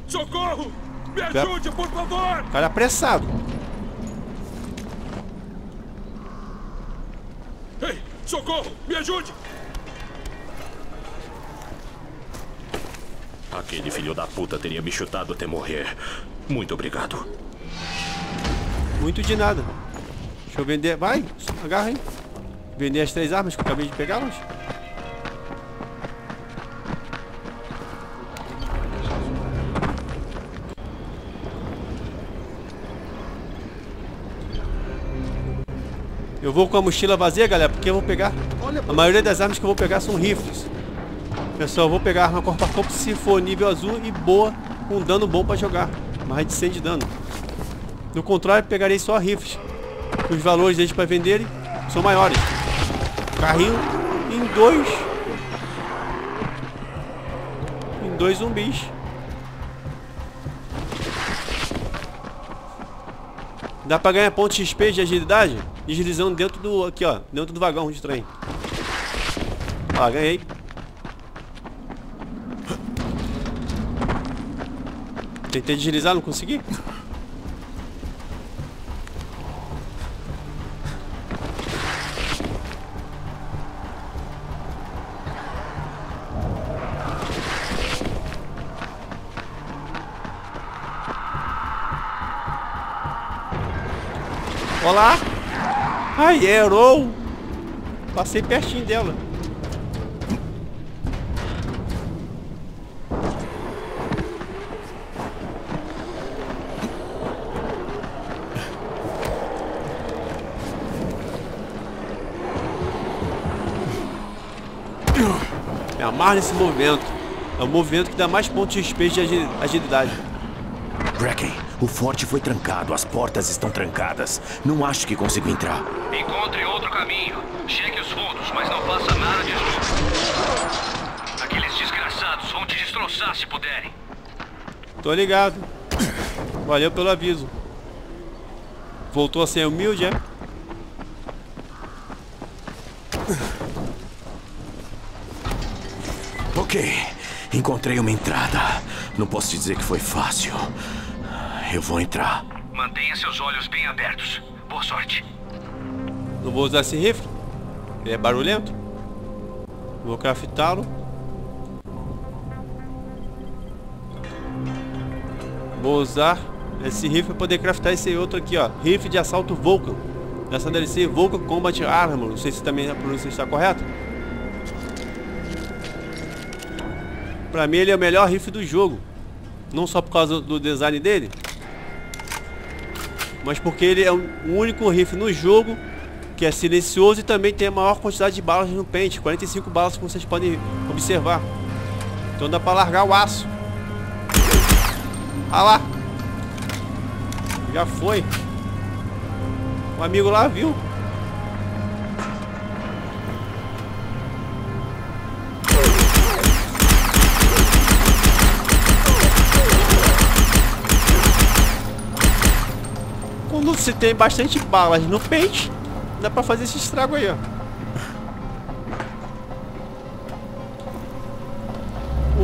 Socorro! Me ajude, por favor! Cara apressado! Ei, socorro! Me ajude! Aquele filho da puta teria me chutado até morrer. Muito obrigado. Muito de nada. Deixa eu vender... Vai! Agarra aí. Vender as três armas que eu acabei de pegá-las. Eu vou com a mochila vazia, galera, porque eu vou pegar... A maioria das armas que eu vou pegar são rifles. Pessoal, eu vou pegar a arma corpo a corpo se for nível azul e boa com dano bom pra jogar. Mais de cem de dano. Do contrário, pegarei só rifles. Os valores deles para venderem são maiores. Carrinho em dois. Em dois zumbis. Dá pra ganhar pontos X P de agilidade deslizando dentro do... Aqui, ó. Dentro do vagão de trem. Ó, ganhei. Tentei deslizar, não consegui. Olá! Ai, errou! Passei pertinho dela. Me amarra nesse movimento. É o movimento que dá mais pontos de respeito de agilidade. Brecken, o forte foi trancado, as portas estão trancadas. Não acho que consigo entrar. Encontre outro caminho. Cheque os fundos, mas não faça nada de novo. Aqueles desgraçados vão te destroçar se puderem. Tô ligado. Valeu pelo aviso. Voltou a ser humilde, é? Ok, encontrei uma entrada. Não posso te dizer que foi fácil. Eu vou entrar. Mantenha seus olhos bem abertos. Boa sorte. Não vou usar esse rifle. Ele é barulhento. Vou craftá-lo. Vou usar esse rifle para poder craftar esse outro aqui, ó. Rifle de assalto Vulcan. Nessa D L C Vulcan Combat Armor. Não sei se também a pronúncia está correta. Para mim ele é o melhor rifle do jogo. Não só por causa do design dele, mas porque ele é o único rifle no jogo que é silencioso e também tem a maior quantidade de balas no pente. quarenta e cinco balas, como vocês podem observar. Então dá pra largar o aço. Ah lá. Já foi. O amigo lá viu. Quando você tem bastante balas no peito, dá pra fazer esse estrago aí, ó.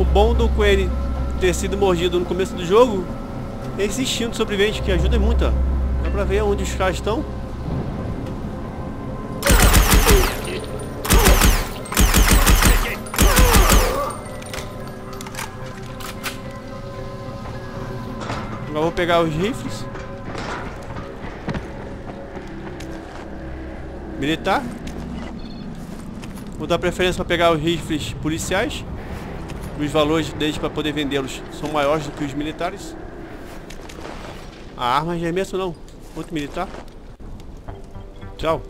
O bom do Coelho ter sido mordido no começo do jogo é esse instinto sobrevivente que ajuda muito, ó. Dá pra ver onde os caras estão. Agora vou pegar os rifles. Militar. Vou dar preferência para pegar os rifles policiais. Os valores deles para poder vendê-los são maiores do que os militares. A arma já é mesmo não. Outro militar. Tchau.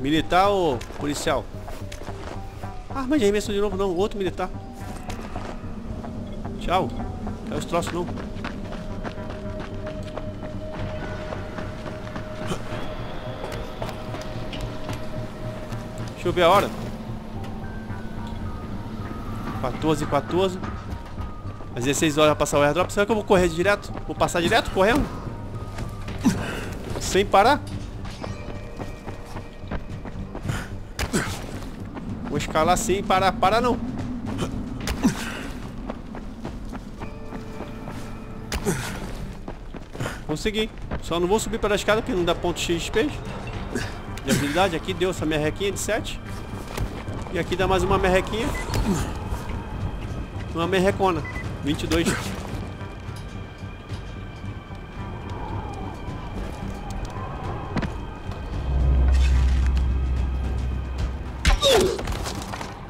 Militar ou policial? Arma de arremesso de novo não. Outro militar. Tchau. É os troços não. Deixa eu ver a hora. quatorze, quatorze. Às dezesseis horas vai passar o airdrop. Será que eu vou correr direto? Vou passar direto correndo? Sem parar? Vou escalar sem parar. Parar não. Consegui, só não vou subir pela escada porque não dá ponto X P de habilidade. Aqui deu essa merrequinha de sete. E aqui dá mais uma merrequinha. Uma merrecona, vinte e dois.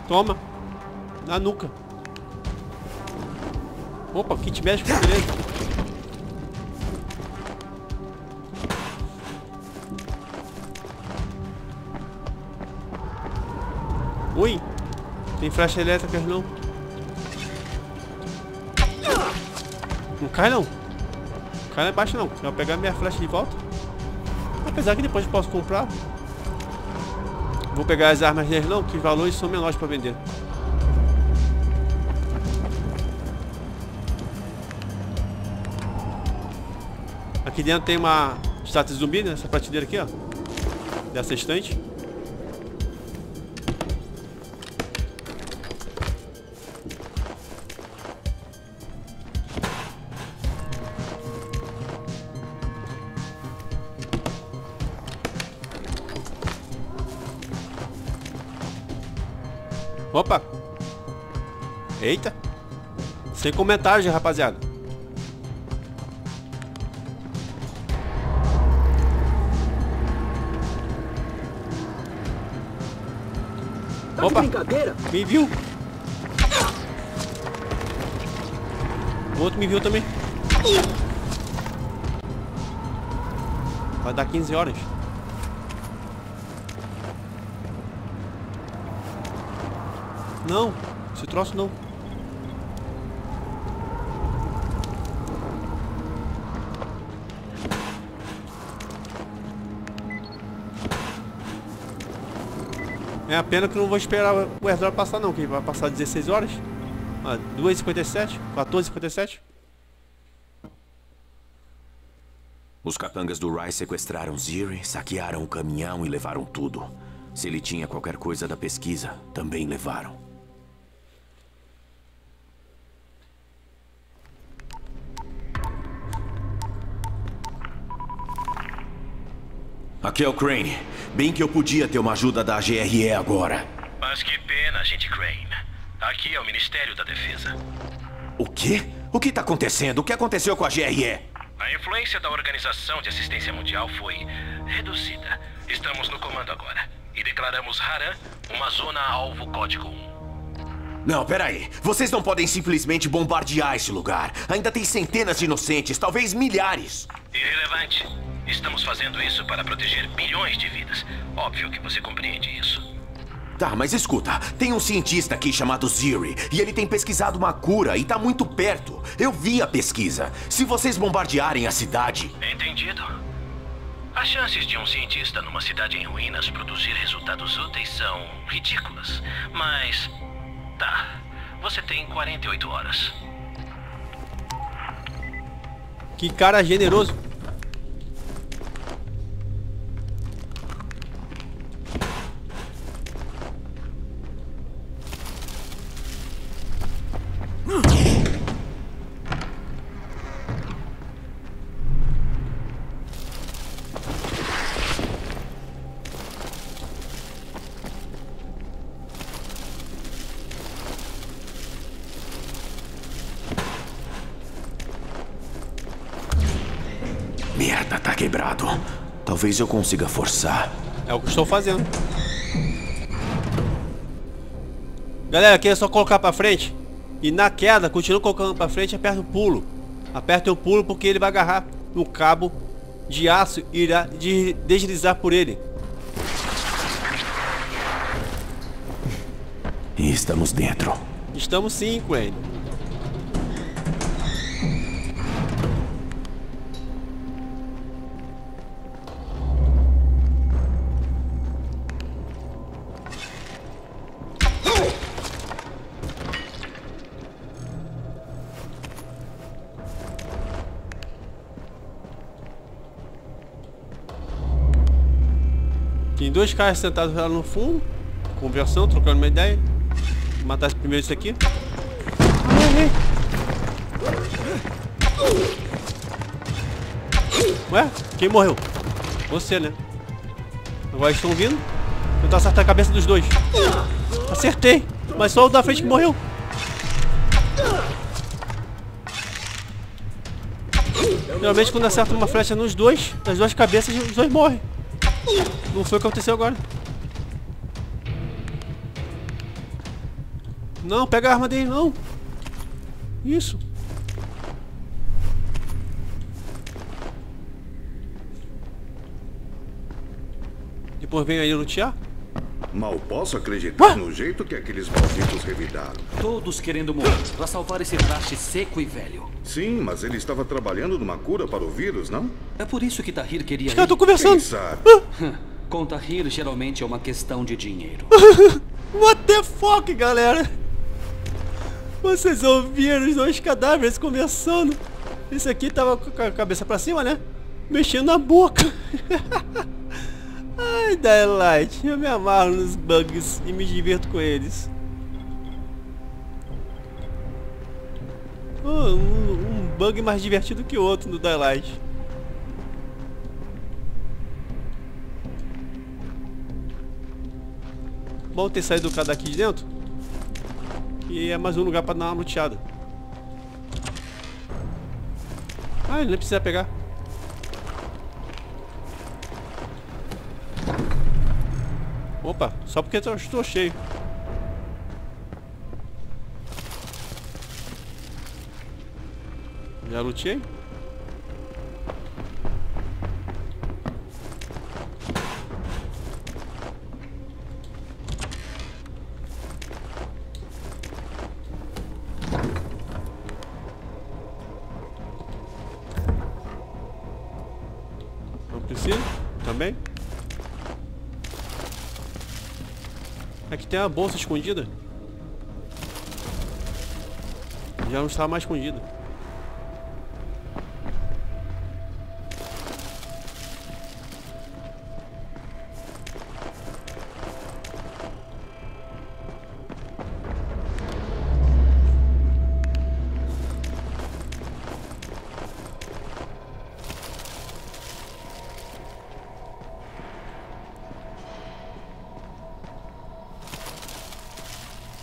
Toma, na nuca. Opa, kit médico, beleza. Ui! Tem flecha elétricas não. Não cai não. Não cai lá embaixo não. Eu vou pegar minha flecha de volta. Apesar que depois eu posso comprar. Vou pegar as armas deles não, que os valores são menores para vender. Aqui dentro tem uma estátua de zumbi, né? Essa prateleira aqui, ó. Dessa estante. Opa! Eita! Sem comentários, rapaziada. Opa, me viu. O outro me viu também. Vai dar quinze horas. Não, esse troço não. É a pena que eu não vou esperar o airdrop passar não, que vai passar dezesseis horas. Ah, duas e cinquenta e sete, quatorze e cinquenta e sete. Os capangas do Rice sequestraram Ziri, saquearam o caminhão e levaram tudo. Se ele tinha qualquer coisa da pesquisa, também levaram. Aqui é o Crane. Bem que eu podia ter uma ajuda da G R E agora. Mas que pena, gente Crane. Aqui é o Ministério da Defesa. O quê? O que tá acontecendo? O que aconteceu com a G R E? A influência da Organização de Assistência Mundial foi reduzida. Estamos no comando agora. E declaramos Haram uma Zona Alvo Código um. Não, peraí. Vocês não podem simplesmente bombardear esse lugar. Ainda tem centenas de inocentes, talvez milhares. Irrelevante. Estamos fazendo isso para proteger bilhões de vidas. Óbvio que você compreende isso. Tá, mas escuta. Tem um cientista aqui chamado Ziri. E ele tem pesquisado uma cura e tá muito perto. Eu vi a pesquisa. Se vocês bombardearem a cidade... Entendido. As chances de um cientista numa cidade em ruínas produzir resultados úteis são ridículas. Mas... tá. Você tem quarenta e oito horas. Que cara generoso. Merda, tá quebrado. Talvez eu consiga forçar. É o que estou fazendo. Galera, aqui é só colocar pra frente. E na queda, continua colocando pra frente, aperta o pulo. Aperta o pulo porque ele vai agarrar no cabo de aço e irá deslizar por ele. E estamos dentro. Estamos sim, Crane. Tem dois caras sentados lá no fundo, conversando, trocando uma ideia. Vou matar primeiro isso aqui. Ué? Quem morreu? Você, né? Agora estão vindo. Vou tentar acertar a cabeça dos dois. Acertei, mas só o da frente que morreu. Geralmente quando acerta uma flecha nos dois, nas duas cabeças, os dois morrem. Não foi o que aconteceu agora. Não, pega a arma dele, não. Isso. Depois vem aí lutear. Mal posso acreditar ah? no jeito que aqueles malditos revidaram. Todos querendo morrer para salvar esse traste seco e velho. Sim, mas ele estava trabalhando numa cura para o vírus, não? É por isso que Tahir queria ir. Eu tô conversando. Quem sabe? Ah? Com Tahir, geralmente é uma questão de dinheiro. What the fuck, galera? Vocês ouviram os dois cadáveres conversando? Esse aqui tava com a cabeça pra cima, né? Mexendo na boca. Ai, Dying Light, eu me amarro nos bugs e me diverto com eles. Oh, um, um bug mais divertido que o outro no Dying Light. Bom ter saído daqui de dentro. E é mais um lugar pra dar uma luteada. Ah, ele nem precisa pegar. Opa, só porque eu estou cheio. Já lutei? Não precisa? Também? Aqui tem uma bolsa escondida. Já não está mais escondida.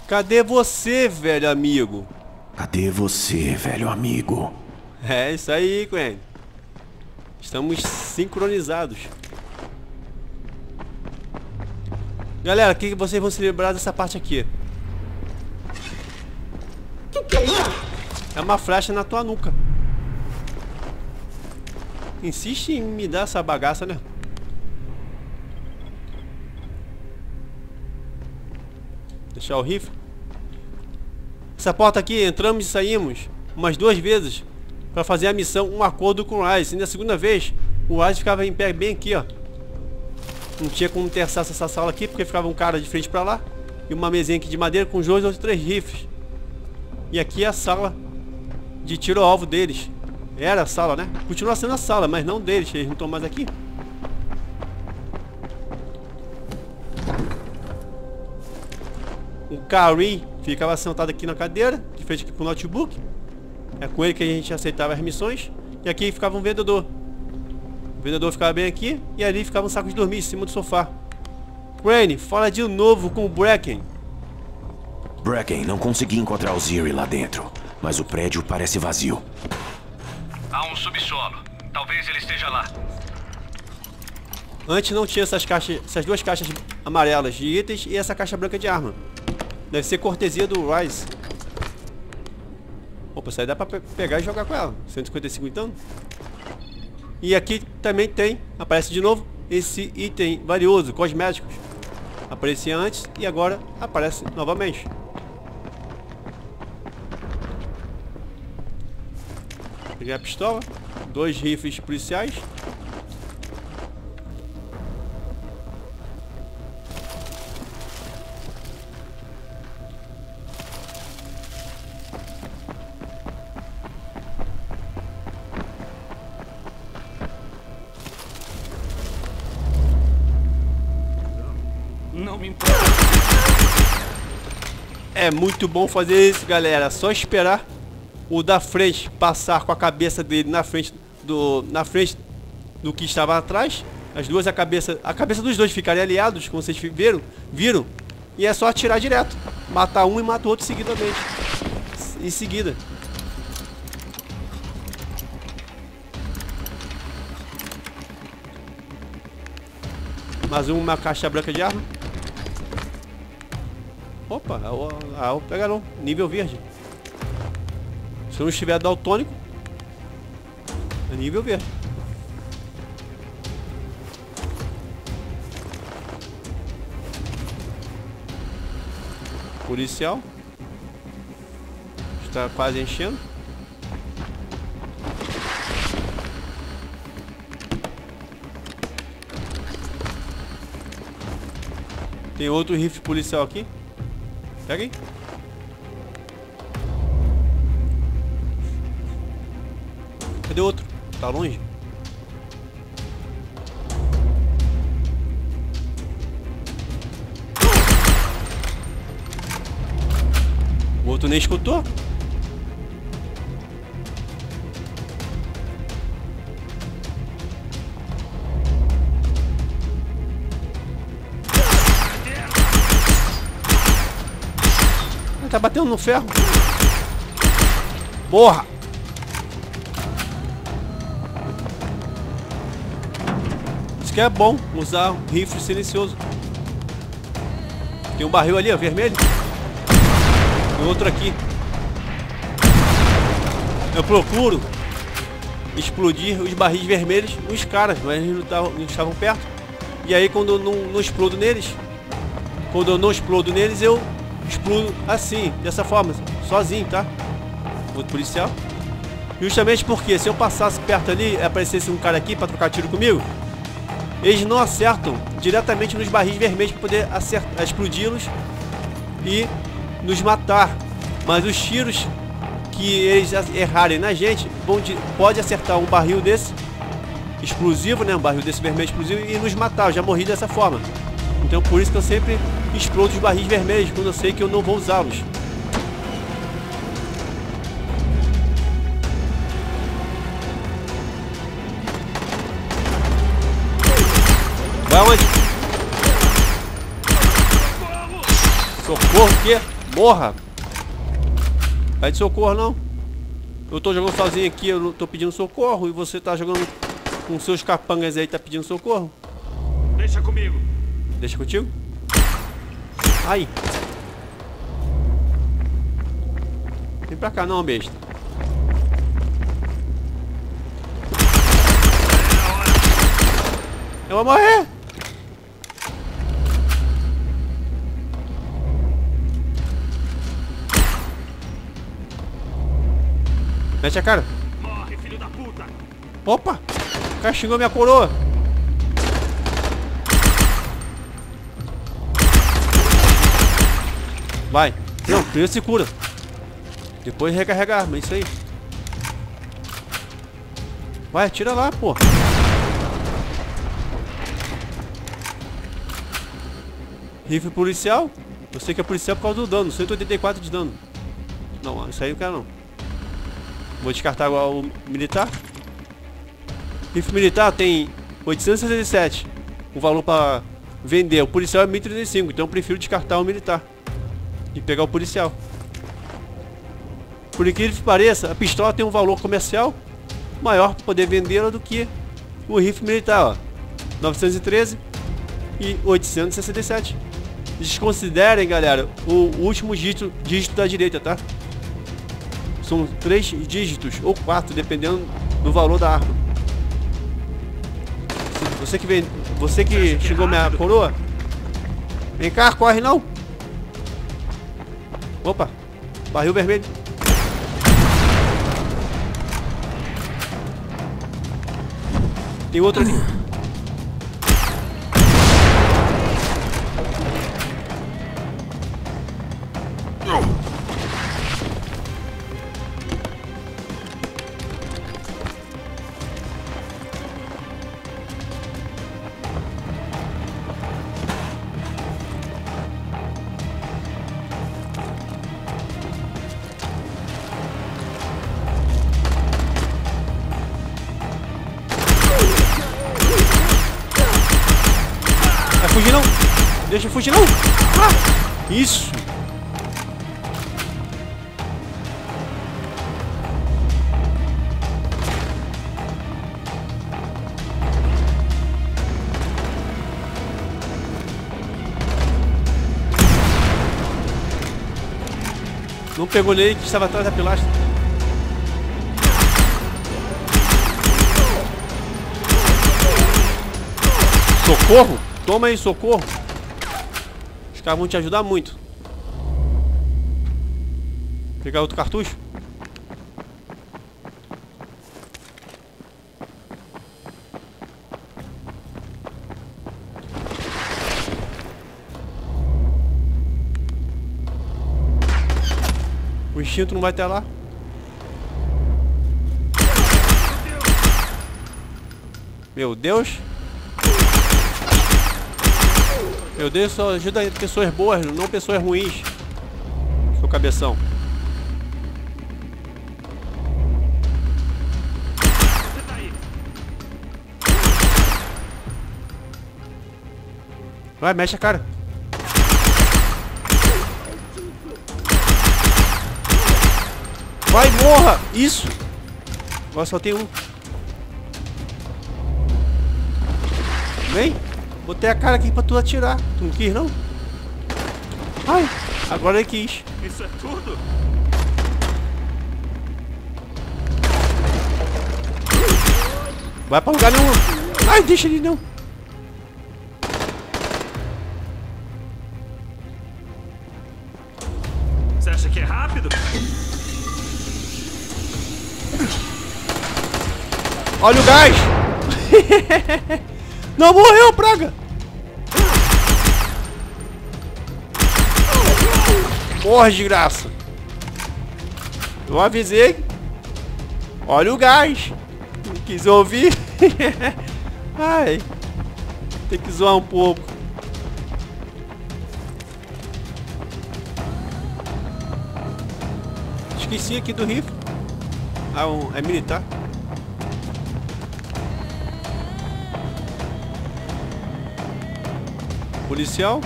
Cadê você, velho amigo? Cadê você, velho amigo? É isso aí, Crane. Estamos sincronizados. Galera, o que vocês vão celebrar dessa parte aqui? Que que é isso? É uma flecha na tua nuca. Insiste em me dar essa bagaça, né? Deixar o rifle. Essa porta aqui, entramos e saímos umas duas vezes para fazer a missão, um acordo com o Rice. E na segunda vez, o Rice ficava em pé bem aqui, ó. Não tinha como ter acesso a essa sala aqui, porque ficava um cara de frente para lá. E uma mesinha aqui de madeira com dois ou três rifles. E aqui é a sala de tiro ao alvo deles. Era a sala, né? Continua sendo a sala, mas não deles. Eles não estão mais aqui. O Karim ficava sentado aqui na cadeira, de frente aqui pro notebook. É com ele que a gente aceitava as missões. E aqui ficava um vendedor. O vendedor ficava bem aqui. E ali ficava um saco de dormir em cima do sofá. Crane, fala de novo com o Brecken. Brecken, não consegui encontrar o Ziri lá dentro. Mas o prédio parece vazio. Há um subsolo. Talvez ele esteja lá. Antes não tinha essas, caixas, essas duas caixas amarelas de itens e essa caixa branca de arma. Deve ser cortesia do Rice. Opa, isso aí dá pra pe pegar e jogar com ela. cento e cinquenta e cinco então. E aqui também tem, aparece de novo, esse item valioso, cosméticos. Aparecia antes e agora aparece novamente. Peguei a pistola, dois rifles policiais. É muito bom fazer isso, galera. Só esperar o da frente passar com a cabeça dele na frente do na frente do que estava atrás. As duas a cabeça a cabeça dos dois ficarem aliados, como vocês viram, viram. E é só atirar direto, matar um e mata o outro seguidamente. Em seguida. Mais uma caixa branca de arma. Opa, a alvo pega não, nível verde. Se não estiver daltônico, é nível verde. policial. Está quase enchendo. Tem outro rifle policial aqui. Pega aí. Cadê outro? Tá longe. O outro nem escutou. Tá batendo no ferro. Porra! Isso que é bom, usar um rifle silencioso. Tem um barril ali, ó, vermelho. E outro aqui. Eu procuro explodir os barris vermelhos nos caras, mas eles não estavam perto. E aí quando eu não, não explodo neles, quando eu não explodo neles, eu explodo assim, dessa forma, sozinho, tá? Outro policial. Justamente porque se eu passasse perto ali e aparecesse um cara aqui pra trocar tiro comigo, eles não acertam diretamente nos barris vermelhos pra poder acertar, explodi-los e nos matar. Mas os tiros que eles errarem na gente, vão de, pode acertar um barril desse explosivo, né? Um barril desse vermelho explosivo e nos matar. Eu já morri dessa forma. Então por isso que eu sempre explodo os barris vermelhos quando eu sei que eu não vou usá-los. Vai onde? Socorro que morra! Vai de socorro não. Eu tô jogando sozinho aqui, eu tô pedindo socorro e você tá jogando com seus capangas aí, tá pedindo socorro? Deixa comigo. Deixa contigo? Aí. Vem pra cá não, besta. Eu vou morrer. Mete a cara. Morre, filho da puta. Opa. O cara xingou minha coroa. Vai. Não, primeiro se cura. Depois recarrega a arma, é isso aí. Vai, atira lá, pô. Rifle policial. Eu sei que é policial por causa do dano. cento e oitenta e quatro de dano. Não, isso aí eu quero não. Vou descartar o militar. Rifle militar tem oitocentos e sessenta e sete. O valor para vender. O policial é mil e trinta e cinco, então eu prefiro descartar o militar. E pegar o policial. Por incrível que pareça, a pistola tem um valor comercial maior para poder vendê-la do que o rifle militar, ó. novecentos e treze e oitocentos e sessenta e sete. Desconsiderem, galera, o último dígito, dígito da direita, tá? São três dígitos ou quatro, dependendo do valor da arma. Você que vem, você que chegou minha coroa, vem cá, corre não. Opa, barril vermelho. Tem outro ali. Deixa eu fugir não! Ah, isso! Não pegou nele que estava atrás da pilastra. Socorro! Toma aí, socorro! Vão te ajudar muito. Pegar outro cartucho. O instinto não vai até lá. Meu Deus. Meu Deus, só ajuda pessoas boas, não pessoas ruins. Seu cabeção. Vai, mexe a cara. Vai, morra! Isso! Agora só tem um. Vem! Botei a cara aqui pra tu atirar. Tu não quis, não? Ai! Agora ele quis. Isso é tudo? Vai pra lugar nenhum! Ai, deixa ele não! Você acha que é rápido? Olha o gás! Não morreu, praga! Porra, de graça! Eu avisei! Olha o gás! Não quis ouvir! Ai! Tem que zoar um pouco! Esqueci aqui do rifle! Ah, um, é militar! Policial.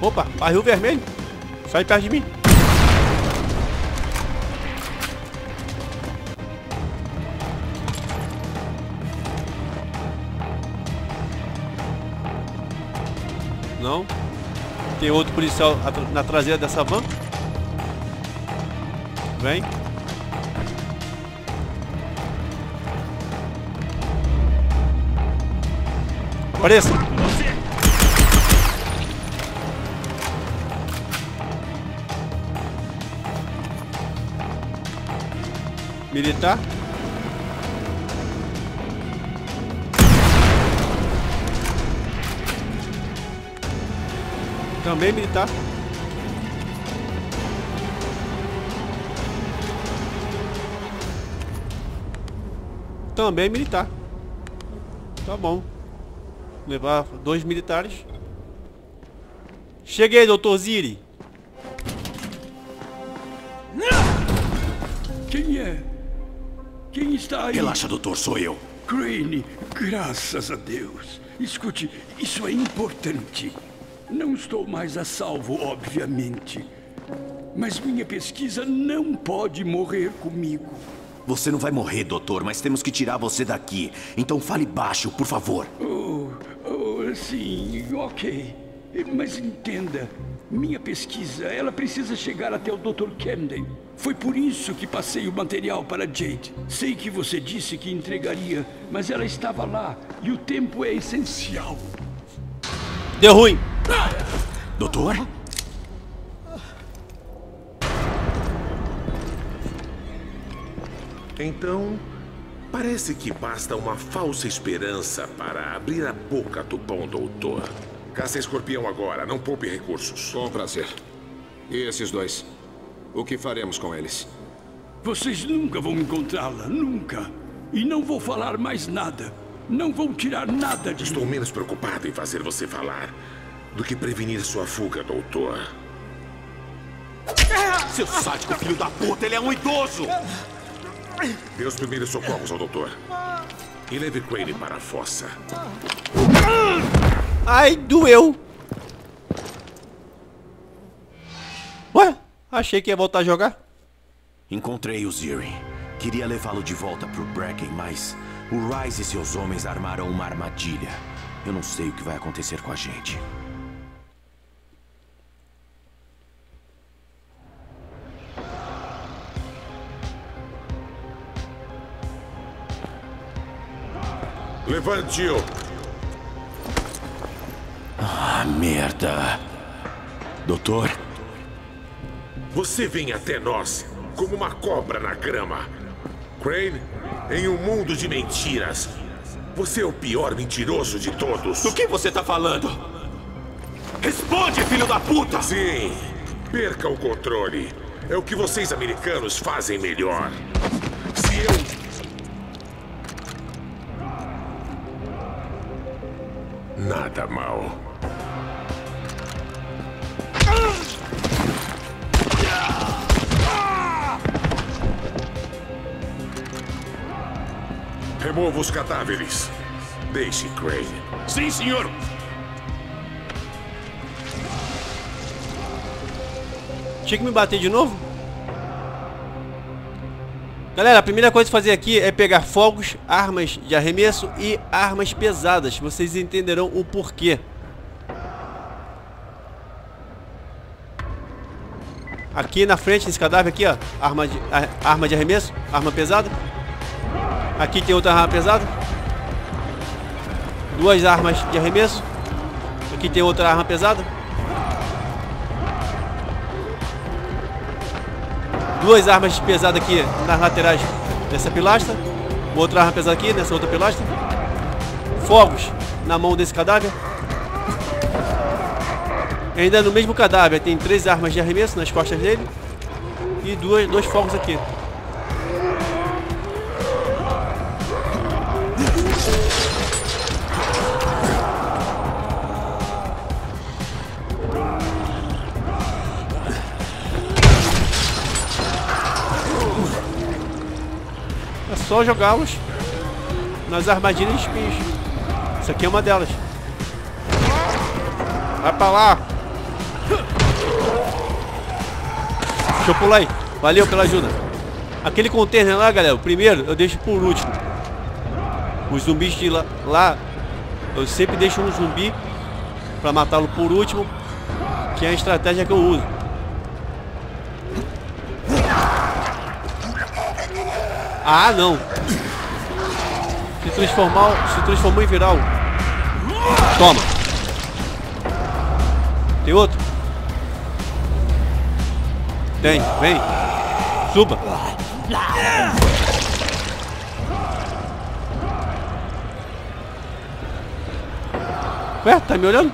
Opa, barril vermelho. Sai perto de mim. Não. Tem outro policial na traseira dessa van. Vem. Apareça! Militar. Também militar. Também militar. Tá bom. Levar dois militares. Cheguei, doutor Ziri. Quem é? Quem está aí? Relaxa, doutor, sou eu. Crane, graças a Deus. Escute, isso é importante. Não estou mais a salvo, obviamente. Mas minha pesquisa não pode morrer comigo. Você não vai morrer, doutor, mas temos que tirar você daqui. Então fale baixo, por favor. Oh, oh, sim, ok. Mas entenda, minha pesquisa, ela precisa chegar até o doutor Camden. Foi por isso que passei o material para Jade. Sei que você disse que entregaria, mas ela estava lá e o tempo é essencial. Deu ruim. Ah! Doutor? Então, parece que basta uma falsa esperança para abrir a boca do bom doutor. Caça escorpião agora, não poupe recursos. Com prazer. E esses dois? O que faremos com eles? Vocês nunca vão encontrá-la, nunca. E não vou falar mais nada. Não vou tirar nada de... Estou menos preocupado em fazer você falar do que prevenir sua fuga, doutor. Seu sádico filho da puta, ele é um idoso! Dê os primeiros socorros ao doutor. E leve Crane para a fossa. Ai, doeu. Ué, achei que ia voltar a jogar. Encontrei o Ziri. Queria levá-lo de volta pro Brecken, mas o Rice e seus homens armaram uma armadilha. Eu não sei o que vai acontecer com a gente. Levante-o! Ah, merda! Doutor? Você vem até nós como uma cobra na grama. Crane, em um mundo de mentiras, você é o pior mentiroso de todos. Do que você tá falando? Responde, filho da puta! Sim, perca o controle. É o que vocês americanos fazem melhor. Se eu... Nada mal. Remova os cadáveres. Deixe Crane. Sim, senhor! Tinha que me bater de novo? Galera, a primeira coisa a fazer aqui é pegar fogos, armas de arremesso e armas pesadas. Vocês entenderão o porquê. Aqui na frente, nesse cadáver aqui, ó, arma de, a, arma de arremesso, arma pesada. Aqui tem outra arma pesada. Duas armas de arremesso. Aqui tem outra arma pesada. Duas armas pesadas aqui nas laterais dessa pilastra. Outra arma pesada aqui nessa outra pilastra. Fogos na mão desse cadáver. Ainda no mesmo cadáver tem três armas de arremesso nas costas dele. E duas, dois fogos aqui. Só jogá-los nas armadilhas de espinhos. Isso aqui é uma delas. Vai pra lá. Deixa eu pular aí. Valeu pela ajuda. Aquele container lá, galera, o primeiro eu deixo por último. Os zumbis de lá, lá eu sempre deixo um zumbi pra matá-lo por último, que é a estratégia que eu uso. Ah, não. Se transformar, se transformou em viral. Toma. Tem outro? Tem, vem. Suba. Ué, tá me olhando?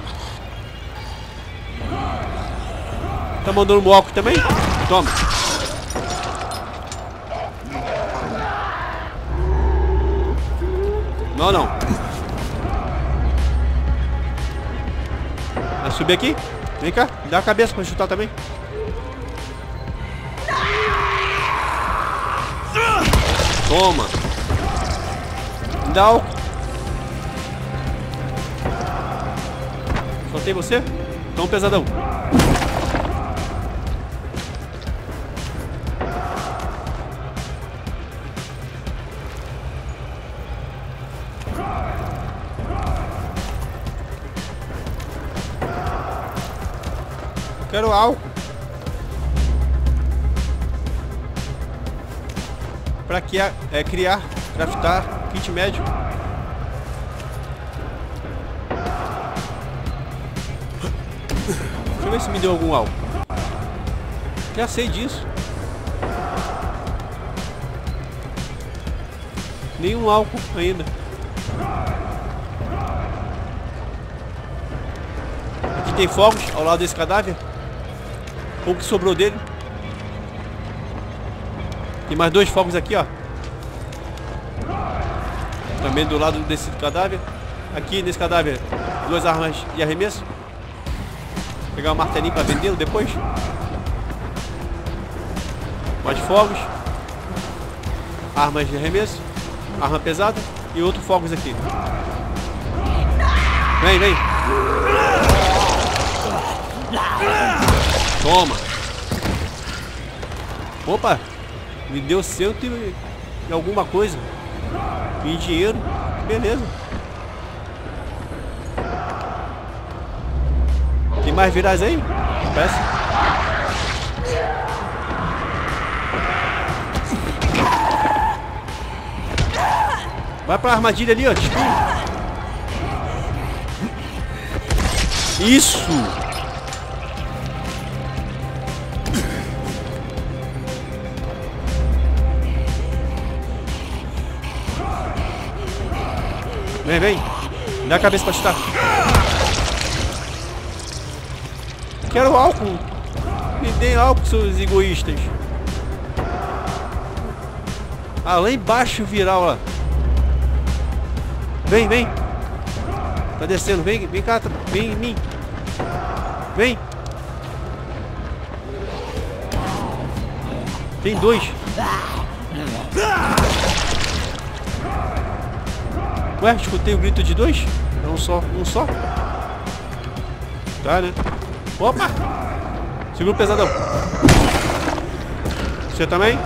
Tá mandando um óculos também? Toma. Não, não. Vai subir aqui? Vem cá, dá a cabeça pra chutar também. Toma. Dá o... Soltei você? Toma, pesadão. Quero álcool. Pra que é, criar, craftar, kit médio. Deixa eu ver se me deu algum álcool. Já sei disso. Nenhum álcool ainda. Aqui tem fogos ao lado desse cadáver. O que sobrou dele. Tem mais dois fogos aqui, ó. Também do lado desse cadáver. Aqui nesse cadáver, duas armas de arremesso. Vou pegar um martelinho para vendê-lo depois. Mais fogos. Armas de arremesso. Arma pesada. E outro fogos aqui. Vem, vem. Toma. Opa. Me deu cento e alguma coisa. E dinheiro. Beleza. Tem mais virais aí? Parece. Vai pra armadilha ali, ó. Isso. Vem, vem. Dá a cabeça pra chutar. Quero álcool. Me deem álcool, seus egoístas. Ah, lá embaixo viral, lá. Vem, vem. Tá descendo. Vem, vem cá. Vem em mim. Vem. Tem dois. Ué, escutei o grito de dois? É um só, um só? Tá, né? Opa! Segura o pesadão. Você também?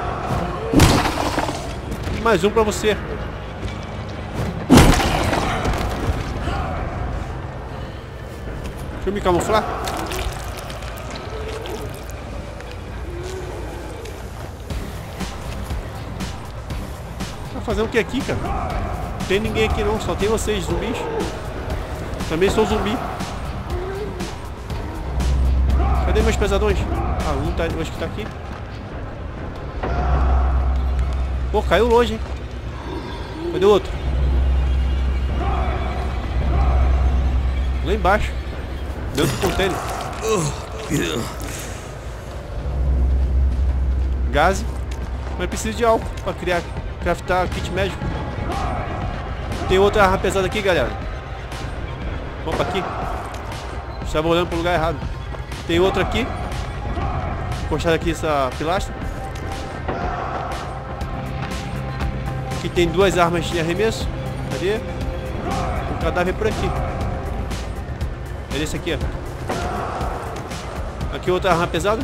E mais um pra você. Deixa eu me camuflar. Tá fazendo o que aqui, cara? Não tem ninguém aqui não, só tem vocês, zumbis. Também sou zumbi. Cadê meus pesadões? Ah, um tá, dois que tá aqui. Pô, caiu longe, hein? Cadê o outro? Lá embaixo. Dentro do container. Gás. Mas precisa de álcool pra criar, craftar kit médico. Tem outra arma pesada aqui, galera. Opa, aqui. Estava olhando pro lugar errado. Tem outra aqui. Encostar aqui essa pilastra. Aqui tem duas armas de arremesso. Cadê? Um cadáver por aqui. É esse aqui, ó. Aqui outra arma pesada.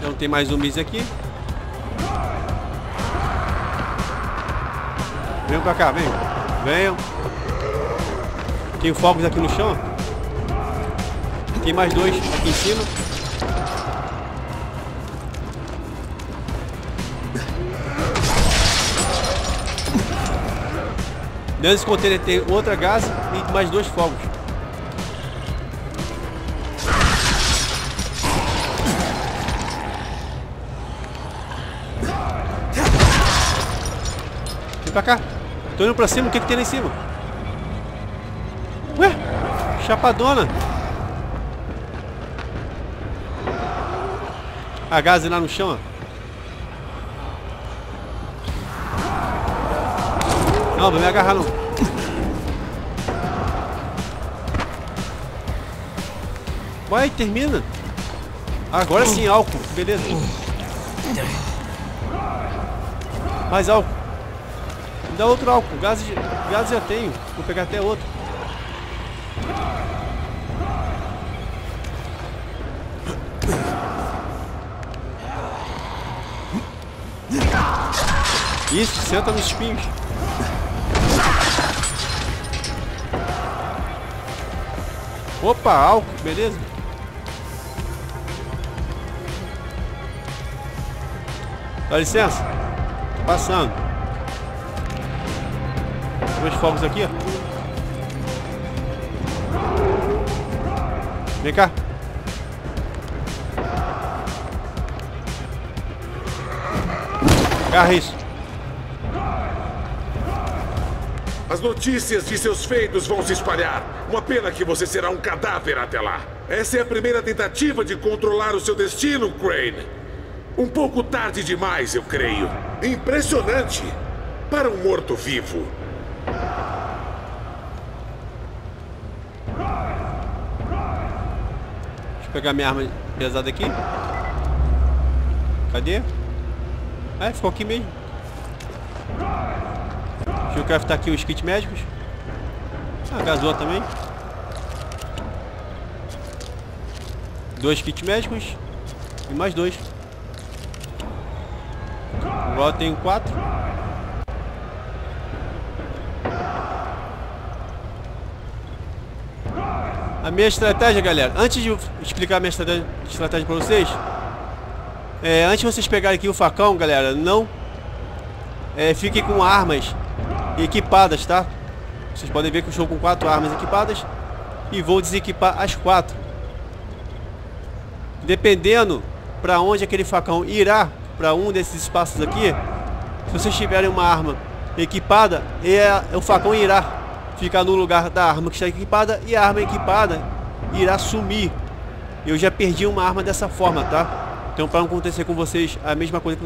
Então tem mais zumbis aqui. Venham pra cá, venham. Venham. Tem fogos aqui no chão. Tem mais dois aqui em cima. Dentro desse container tem outra gás e mais dois fogos. Vem pra cá. Tô indo pra cima, o que que tem lá em cima? Ué? Chapadona. A gás lá no chão, ó. Não, vai me agarrar não. Vai, termina. Agora sim, álcool. Beleza. Mais álcool. Me dá outro álcool. Gás, gás já tenho. Vou pegar até outro. Isso, senta nos espinhos. Opa, álcool, beleza? Dá licença. Tô passando. Dois fogos aqui, ó. Vem cá. Agarra isso. As notícias de seus feitos vão se espalhar. Uma pena que você será um cadáver até lá. Essa é a primeira tentativa de controlar o seu destino, Crane. Um pouco tarde demais, eu creio. Impressionante para um morto-vivo. Deixa eu pegar minha arma pesada aqui. Cadê? Ah, ficou aqui mesmo. Deixa eu craftar aqui os kits médicos. Ah, gasou também. Dois kits médicos. E mais dois. Agora eu tenho quatro. A minha estratégia, galera. Antes de explicar a minha estratégia para vocês. É, antes de vocês pegarem aqui o facão, galera. Não é, fiquem com armas equipadas, tá? Vocês podem ver que eu estou com quatro armas equipadas e vou desequipar as quatro. Dependendo para onde aquele facão irá, para um desses espaços aqui, se vocês tiverem uma arma equipada, o facão irá ficar no lugar da arma que está equipada e a arma equipada irá sumir. Eu já perdi uma arma dessa forma, tá? Então, para não acontecer com vocês a mesma coisa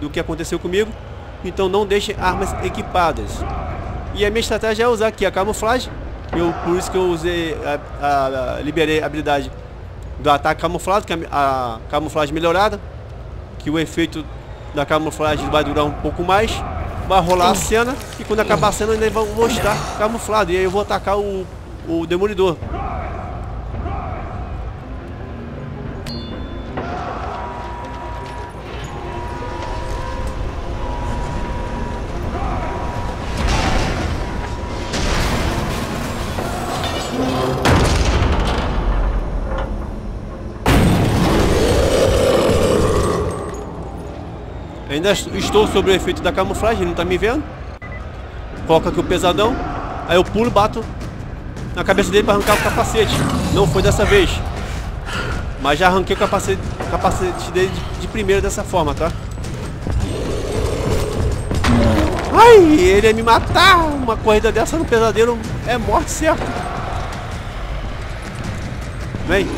do que aconteceu comigo, então não deixem armas equipadas. E a minha estratégia é usar aqui a camuflagem. Eu, por isso que eu usei a, a, a, liberei a habilidade do ataque camuflado, que é a, a camuflagem melhorada, que o efeito da camuflagem vai durar um pouco mais. Vai rolar a cena e quando acabar a cena ainda vão mostrar camuflado. E aí eu vou atacar o, o demolidor. Ainda estou sobre o efeito da camuflagem, não tá me vendo. Coloca aqui o pesadão. Aí eu pulo, bato na cabeça dele para arrancar o capacete. Não foi dessa vez. Mas já arranquei o capacete, capacete dele de, de primeiro dessa forma, tá? Ai, ele ia me matar. Uma corrida dessa no pesadelo é morte certa. Vem.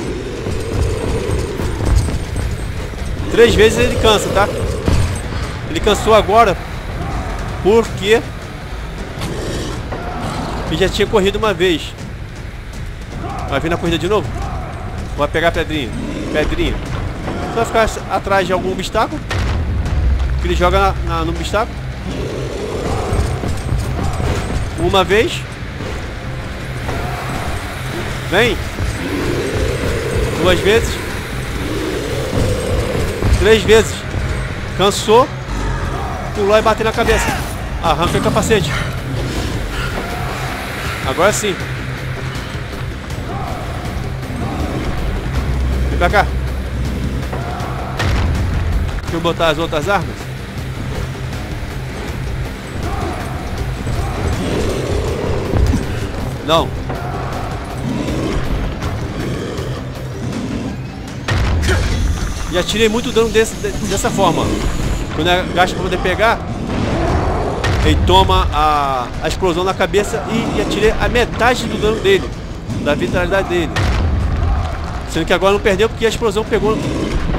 Três vezes ele cansa, tá? Ele cansou agora porque ele já tinha corrido uma vez. Vai vir na corrida de novo? Vai pegar a pedrinha. Pedrinha. Só ficar atrás de algum obstáculo. Que ele joga na, na, no obstáculo. Uma vez. Vem. Duas vezes. Três vezes. Cansou. Pular e bater na cabeça. Arranca o capacete. Agora sim. Vem pra cá. Deixa eu botar as outras armas. Não. Já tirei muito dano desse, dessa forma. Quando gasta para poder pegar, ele toma a, a explosão na cabeça e, e atirei a metade do dano dele, da vitalidade dele. Sendo que agora não perdeu porque a explosão pegou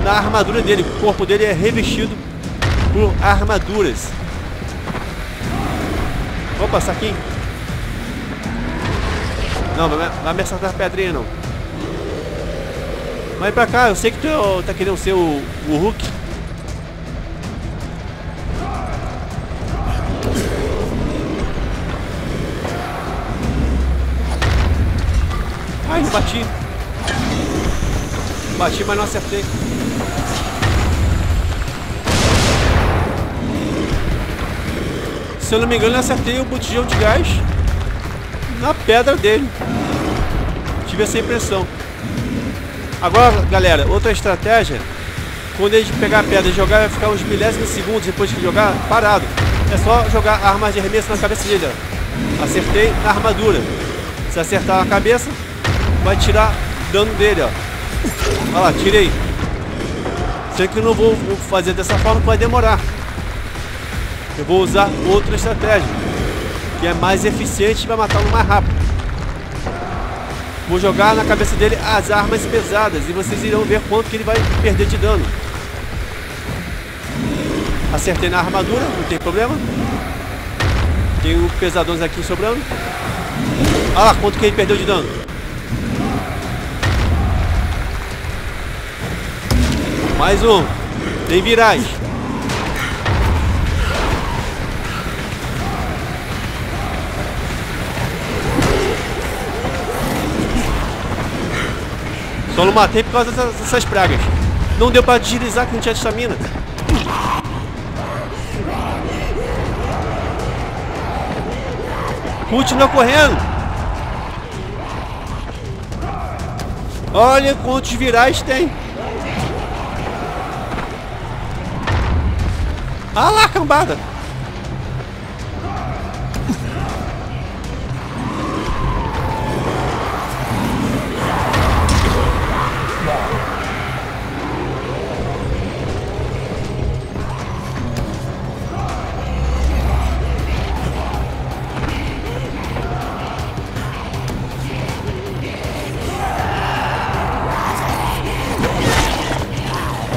na armadura dele. O corpo dele é revestido por armaduras. Opa, saquinho. Não, vai, vai me acertar a pedrinha não. Vai pra cá, eu sei que tu tá querendo ser o, o Hulk. Ai, não bati. Bati, mas não acertei. Se eu não me engano, eu acertei o botijão de gás na pedra dele. Tive essa impressão. Agora, galera, outra estratégia. Quando ele pegar a pedra e jogar, vai ficar uns milésimos segundos depois que jogar parado. É só jogar a arma de arremesso na cabeça dele. Acertei na armadura. Se acertar a cabeça, vai tirar dano dele, ó. Olha lá, tirei. Sei que eu não vou fazer dessa forma, vai demorar. Eu vou usar outra estratégia, que é mais eficiente e vai matá-lo mais rápido. Vou jogar na cabeça dele as armas pesadas e vocês irão ver quanto que ele vai perder de dano. Acertei na armadura, não tem problema. Tem um pesadões aqui sobrando. Olha lá quanto que ele perdeu de dano. Mais um. Tem viragem. Só não matei por causa dessas pragas. Não deu pra deslizar que não tinha estamina. Continua correndo. Olha quantos virais tem. Ah lá, cambada!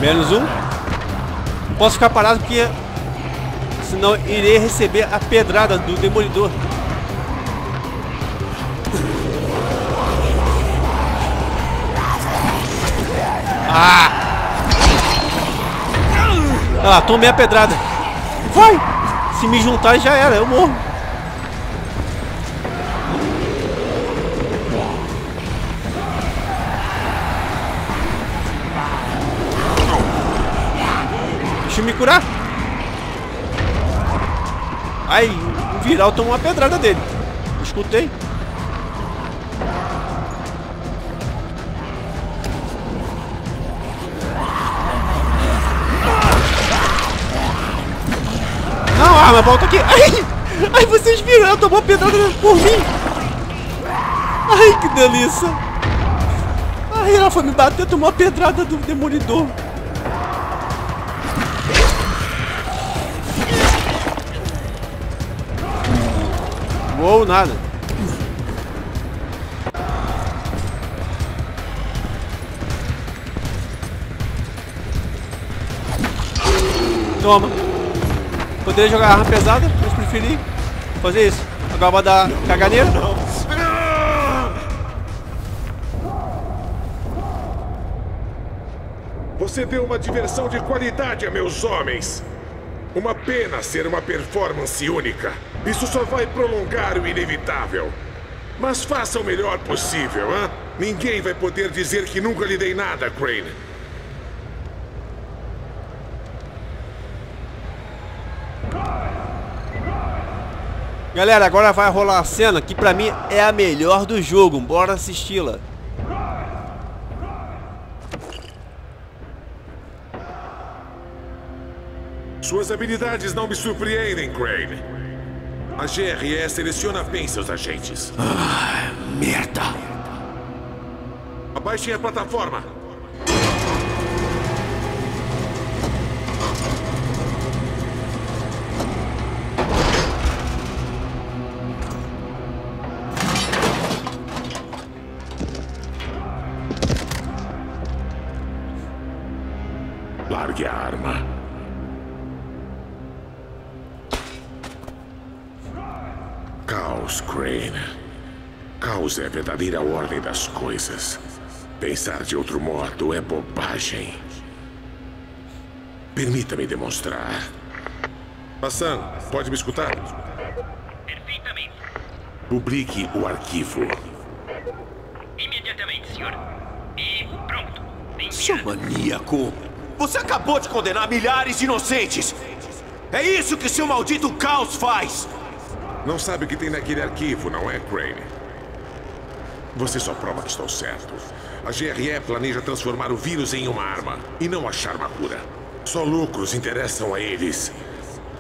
Menos um. Não posso ficar parado porque senão irei receber a pedrada do demolidor. Ah! Ah, tomei a pedrada. Vai! Se me juntar já era, eu morro. Deixa eu me curar. Aí, o viral tomou uma pedrada dele. Escutei. Ah, mas volta aqui. Ai, ai, vocês viram, ela tomou pedrada por mim. Ai, que delícia. Ai, ela foi me bater, tomou a pedrada do demolidor. Uou, nada. Toma. Poderia jogar arma pesada, mas preferi fazer isso. Agora vai dar caganeira. Você deu uma diversão de qualidade a meus homens. Uma pena ser uma performance única. Isso só vai prolongar o inevitável. Mas faça o melhor possível, hein? Ninguém vai poder dizer que nunca lhe dei nada, Crane. Galera, agora vai rolar a cena que pra mim é a melhor do jogo. Bora assisti-la. Suas habilidades não me surpreendem, Crane. A G R E seleciona bem seus agentes. Ah, merda. Abaixem a plataforma. É a verdadeira ordem das coisas. Pensar de outro modo é bobagem. Permita-me demonstrar. Hassan, pode me escutar? Perfeitamente. Publique o arquivo. Imediatamente, senhor. E pronto. Seu maníaco! Você acabou de condenar milhares de inocentes! É isso que seu maldito caos faz! Não sabe o que tem naquele arquivo, não é, Crane? Você só prova que estou certo. A G R E planeja transformar o vírus em uma arma e não achar uma cura. Só lucros interessam a eles.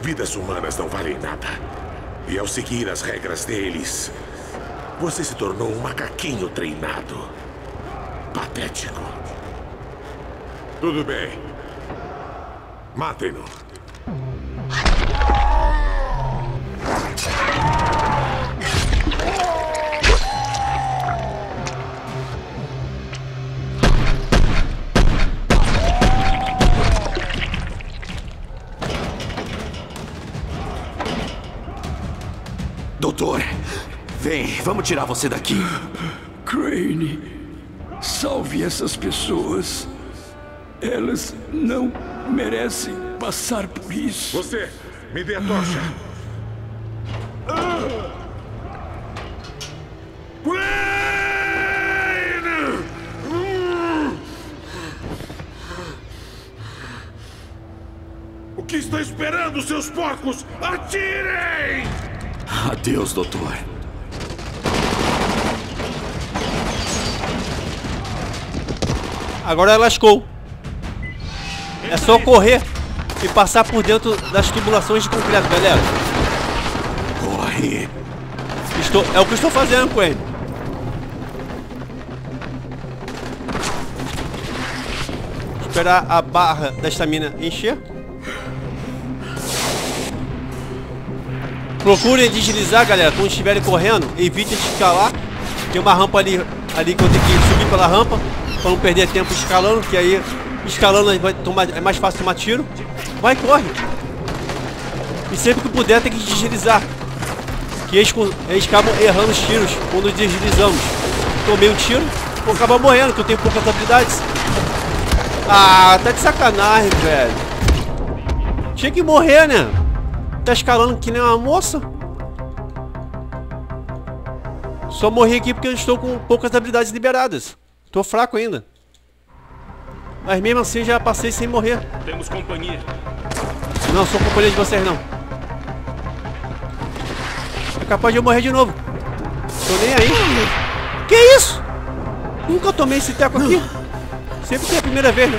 Vidas humanas não valem nada. E ao seguir as regras deles, você se tornou um macaquinho treinado. Patético. Tudo bem. Matem-no. Doutor, vem, vamos tirar você daqui. Crane, salve essas pessoas. Elas não merecem passar por isso. Você, me dê a tocha. Crane! O que está esperando, seus porcos? Atirem! Adeus, doutor. Agora ela lascou. É só correr e passar por dentro das tubulações de concreto, galera. Corre. Estou, é o que estou fazendo com ele. Esperar a barra da estamina encher. Procurem deslizar, galera, quando estiverem correndo, evite escalar. Tem uma rampa ali, ali que eu tenho que subir pela rampa, para não perder tempo escalando, que aí escalando vai tomar, é mais fácil tomar tiro. Vai, corre. E sempre que puder tem que deslizar. Que eles, eles acabam errando os tiros quando deslizamos. Tomei um tiro, vou acabar morrendo, que eu tenho poucas habilidades. Ah, tá de sacanagem, velho. Tinha que morrer, né? Tá escalando que nem uma moça. Só morri aqui porque eu estou com poucas habilidades liberadas. Tô fraco ainda. Mas mesmo assim já passei sem morrer. Temos companhia. Não, sou companhia de vocês não. É capaz de eu morrer de novo. Tô nem aí. Que isso? Nunca tomei esse teco aqui. Sempre que é a primeira vez, né?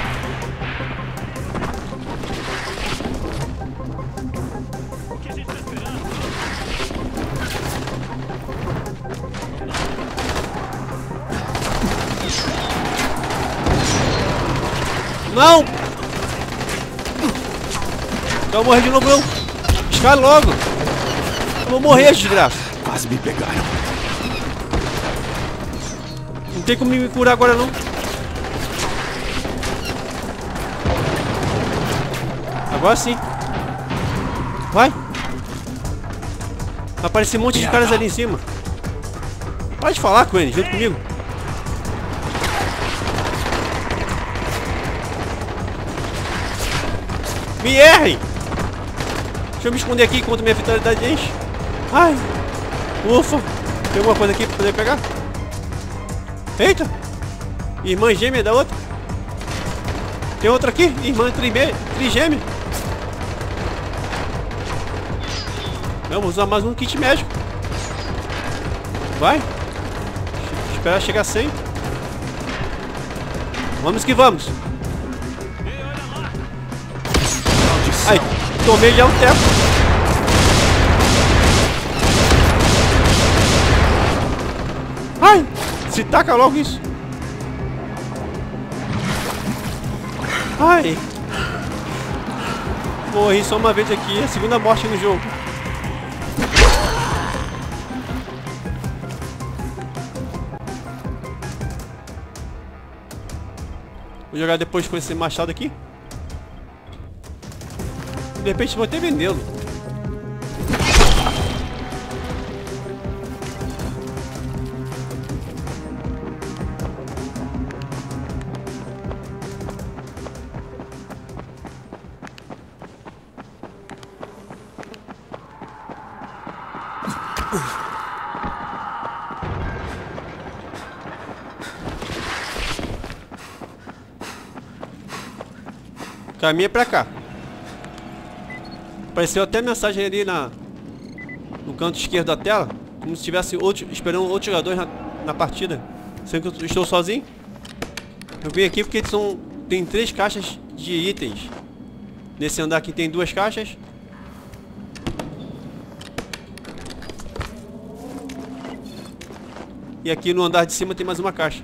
Não! Não morrer de novo não! Escala logo! Eu vou morrer, desgraça! Quase me pegaram! Não tem como me curar agora não! Agora sim! Vai! Vai aparecer um monte de caras ali em cima! Para de falar com eles, junto comigo! Me errem! Deixa eu me esconder aqui enquanto minha vitalidade enche. Ai! Ufa! Tem alguma coisa aqui pra poder pegar? Eita! Irmã gêmea da outra? Tem outra aqui? Irmã trigêmea? Vamos usar mais um kit médico. Vai! Esperar chegar cem. Vamos que vamos! Ai, tomei já um tempo. Ai, se taca logo isso. Ai. Morri só uma vez aqui, a segunda morte no jogo. Vou jogar depois com esse machado aqui. De repente vou até vendê-lo. Caminha pra cá. Apareceu até mensagem ali na, no canto esquerdo da tela, como se estivesse outro, esperando outros jogadores na, na partida. Sendo que eu estou sozinho. Eu vim aqui porque são, tem três caixas de itens. Nesse andar aqui tem duas caixas. E aqui no andar de cima tem mais uma caixa.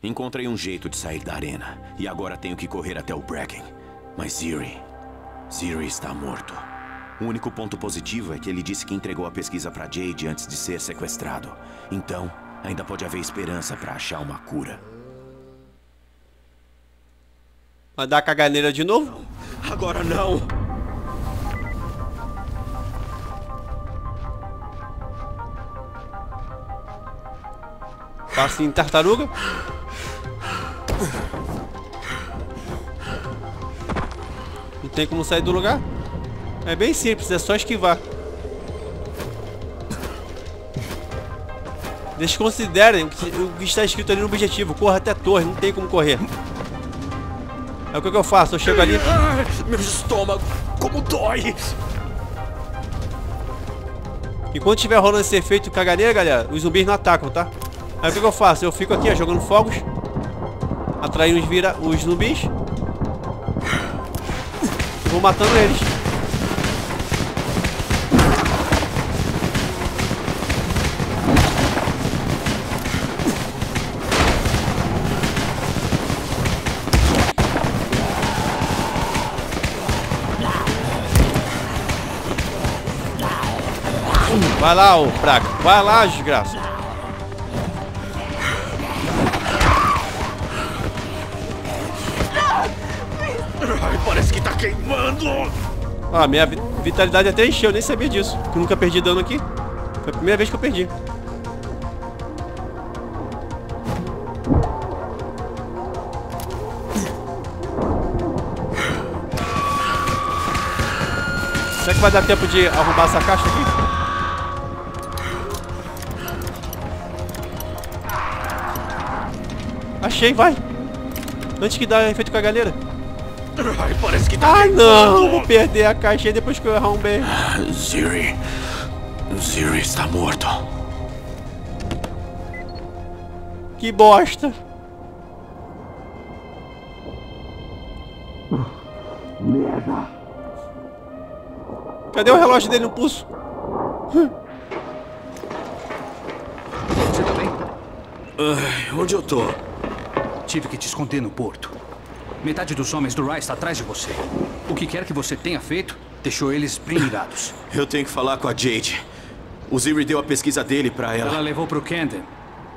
Encontrei um jeito de sair da arena, e agora tenho que correr até o Brecken. Mas Ziri... Ziri está morto. O único ponto positivo é que ele disse que entregou a pesquisa para Jade antes de ser sequestrado. Então, ainda pode haver esperança para achar uma cura. Vai dar a caganeira de novo? Não. Agora não! Passa em tartaruga. Não tem como sair do lugar. É bem simples, é só esquivar. Desconsiderem o que está escrito ali no objetivo. Corra até a torre, não tem como correr. É o que eu faço, eu chego ali. Meu estômago, como dói! Enquanto estiver rolando esse efeito caganeira, galera, os zumbis não atacam, tá? Aí o que eu faço? Eu fico aqui, ó, jogando fogos, atraindo os, vira os zumbis. Vou matando eles. Vai lá, ô fraco. Vai lá, desgraça. Ai, parece que tá queimando. Ah, minha vitalidade até encheu. Eu nem sabia disso. Eu nunca perdi dano aqui. Foi a primeira vez que eu perdi. Será que vai dar tempo de arrumar essa caixa aqui? Achei, vai! Antes que dá efeito com a galera. Ai, parece que tá... Ai, não! Vou perder a caixa depois que eu errar um bem. Ziri... Ziri está morto. Que bosta! Merda! Cadê o relógio dele no pulso? Você tá bem? Uh, onde eu tô? Tive que te esconder no porto. Metade dos homens do Rice está atrás de você. O que quer que você tenha feito, deixou eles bem irados. Eu tenho que falar com a Jade. O Ziri deu a pesquisa dele pra ela. Ela levou pro Camden.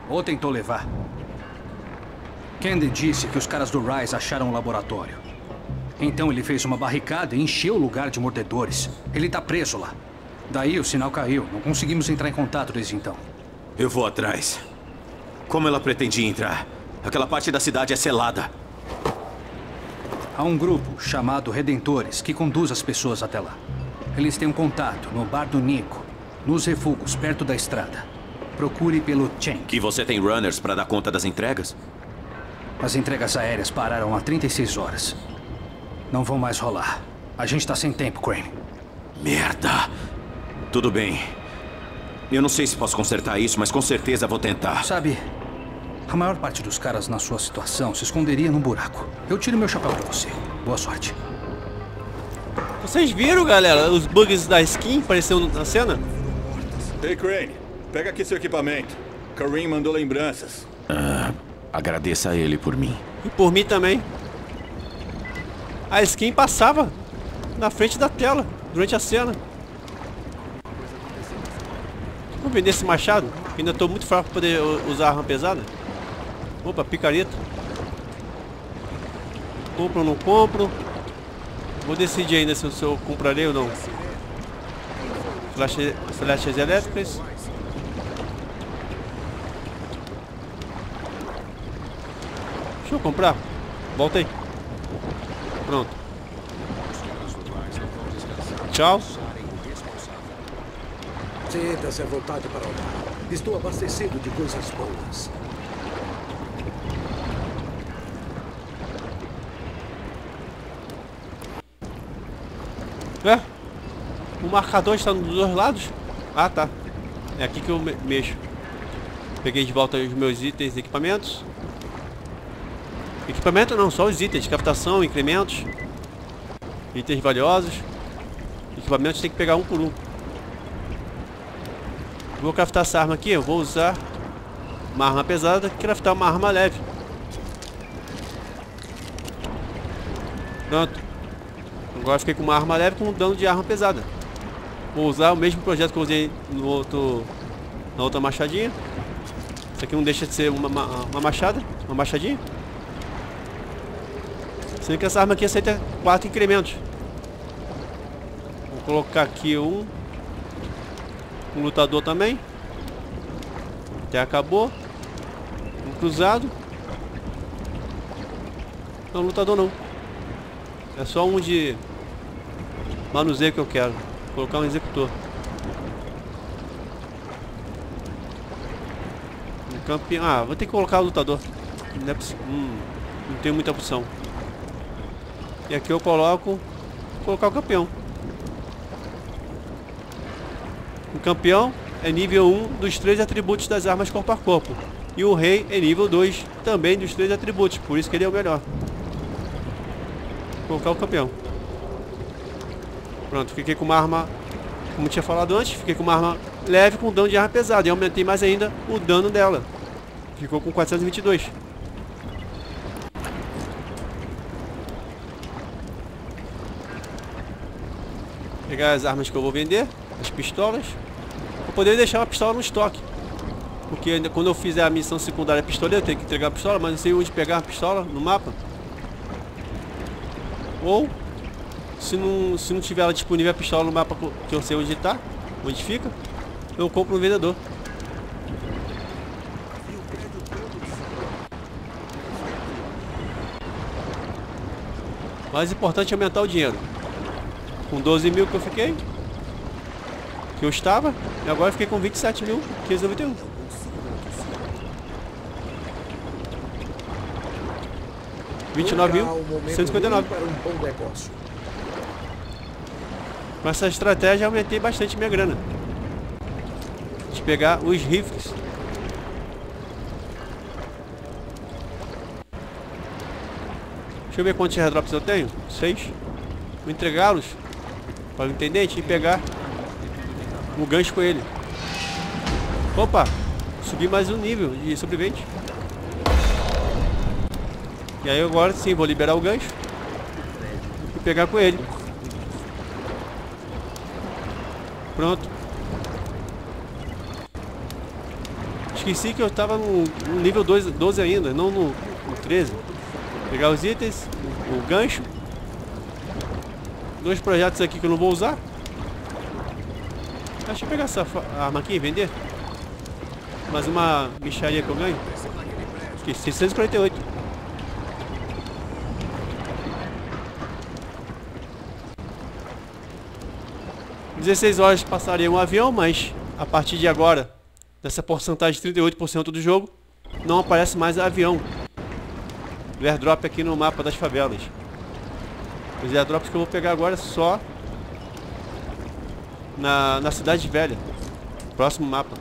Ou tentou levar. Camden disse que os caras do Rice acharam um laboratório. Então ele fez uma barricada e encheu o lugar de mordedores. Ele tá preso lá. Daí o sinal caiu. Não conseguimos entrar em contato desde então. Eu vou atrás. Como ela pretendia entrar? Aquela parte da cidade é selada. Há um grupo chamado Redentores que conduz as pessoas até lá. Eles têm um contato no bar do Nico, nos refugos perto da estrada. Procure pelo Chang. E você tem runners para dar conta das entregas? As entregas aéreas pararam há trinta e seis horas. Não vão mais rolar. A gente tá sem tempo, Crane. Merda. Tudo bem. Eu não sei se posso consertar isso, mas com certeza vou tentar. Sabe... A maior parte dos caras na sua situação se esconderia num buraco. Eu tiro meu chapéu pra você. Boa sorte. Vocês viram, galera, os bugs da skin apareceu na cena? Ei, Crane, pega aqui seu equipamento. Karim mandou lembranças. Ah, agradeça a ele por mim. E por mim também. A skin passava na frente da tela durante a cena. Vou vender esse machado. Ainda tô muito fraco pra poder usar a arma pesada. Opa, picareta. Compro ou não compro? Vou decidir ainda se eu, se eu comprarei ou não. Flash, flechas elétricas. Deixa eu comprar. Volta aí. Pronto. Tchau. Sinta-se à vontade para olhar. Estou abastecido de coisas boas. É? O marcador está nos dois lados? Ah, tá. É aqui que eu me mexo. Peguei de volta os meus itens e equipamentos. Equipamento não, só os itens. Captação, incrementos. Itens valiosos. Equipamentos tem que pegar um por um. Vou craftar essa arma aqui. Eu vou usar uma arma pesada e craftar uma arma leve. Pronto. Agora fiquei com uma arma leve com um dano de arma pesada. Vou usar o mesmo projeto que eu usei no outro, na outra machadinha. Isso aqui não deixa de ser uma, uma, uma machada. Uma machadinha. Sendo que essa arma aqui aceita quatro incrementos. Vou colocar aqui um. Um lutador também. Até acabou. Um cruzado. Não, lutador não. É só um de... manuseio que eu quero. Vou colocar um executor. Um campeão... Ah, vou ter que colocar o lutador. Não, é poss... hum, não tenho muita opção. E aqui eu coloco... Vou colocar o campeão. O campeão é nível um dos três atributos das armas corpo a corpo. E o rei é nível dois também dos três atributos. Por isso que ele é o melhor. Colocar o campeão. Pronto, fiquei com uma arma, como tinha falado antes, fiquei com uma arma leve com dano de arma pesada. E aumentei mais ainda o dano dela. Ficou com quatrocentos e vinte e dois. Pegar as armas que eu vou vender, as pistolas. eu poderia deixar uma pistola no estoque. Porque quando eu fizer a missão secundária pistola, eu tenho que entregar a pistola, mas não sei onde pegar a pistola no mapa. Ou, se não, se não tiver ela disponível a pistola no mapa que eu sei onde está, onde fica, eu compro um vendedor. Mais importante é aumentar o dinheiro. Com doze mil que eu fiquei, que eu estava, e agora eu fiquei com vinte e sete mil quinhentos e noventa e um. vinte e nove mil cento e cinquenta e nove. Com essa estratégia eu aumentei bastante minha grana. De pegar os rifles. Deixa eu ver quantos airdrops eu tenho. Seis. Vou entregá-los para o intendente e pegar um gancho com ele. Opa! Subi mais um nível de sobrevivente. E aí agora sim, vou liberar o gancho e pegar com ele. Pronto. Esqueci que eu estava no nível doze ainda, não no, no treze. Pegar os itens, o, o gancho. Dois projetos aqui que eu não vou usar. Deixa eu pegar essa arma aqui e vender. Mais uma bicharia que eu ganho. Aqui, seiscentos e quarenta e oito. dezesseis horas passaria um avião, mas a partir de agora, dessa porcentagem de trinta e oito por cento do jogo, não aparece mais avião. O airdrop aqui no mapa das favelas. Os airdrops que eu vou pegar agora só na, na cidade velha. Próximo mapa.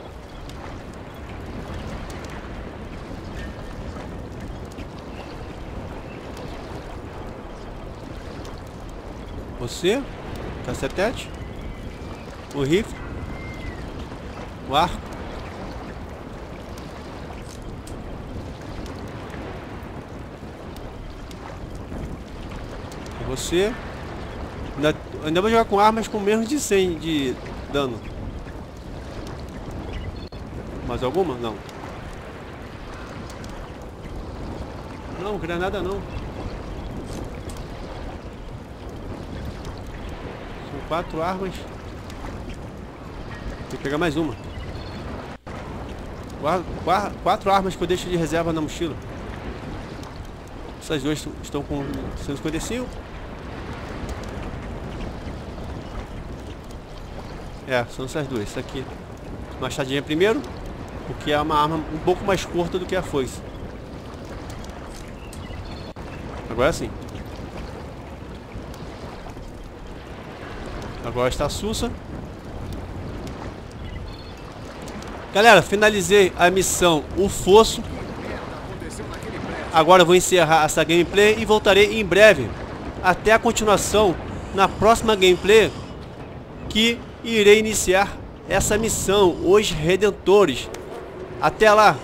Você, cacetete, o rifle, o arco. Você ainda, ainda vou jogar com armas com menos de cem de dano. Mais alguma? Não. Não, granada não. São quatro armas. Tem que pegar mais uma. Quatro, quatro, quatro armas que eu deixo de reserva na mochila. Essas duas estão com cento e cinquenta e cinco. É, são essas duas. Essa aqui, machadinha primeiro, porque é uma arma um pouco mais curta do que a foice. Agora sim. Agora está sussa. Galera, finalizei a missão O Fosso. Agora eu vou encerrar essa gameplay e voltarei em breve. Até a continuação na próxima gameplay, que irei iniciar essa missão, os Redentores. Até lá!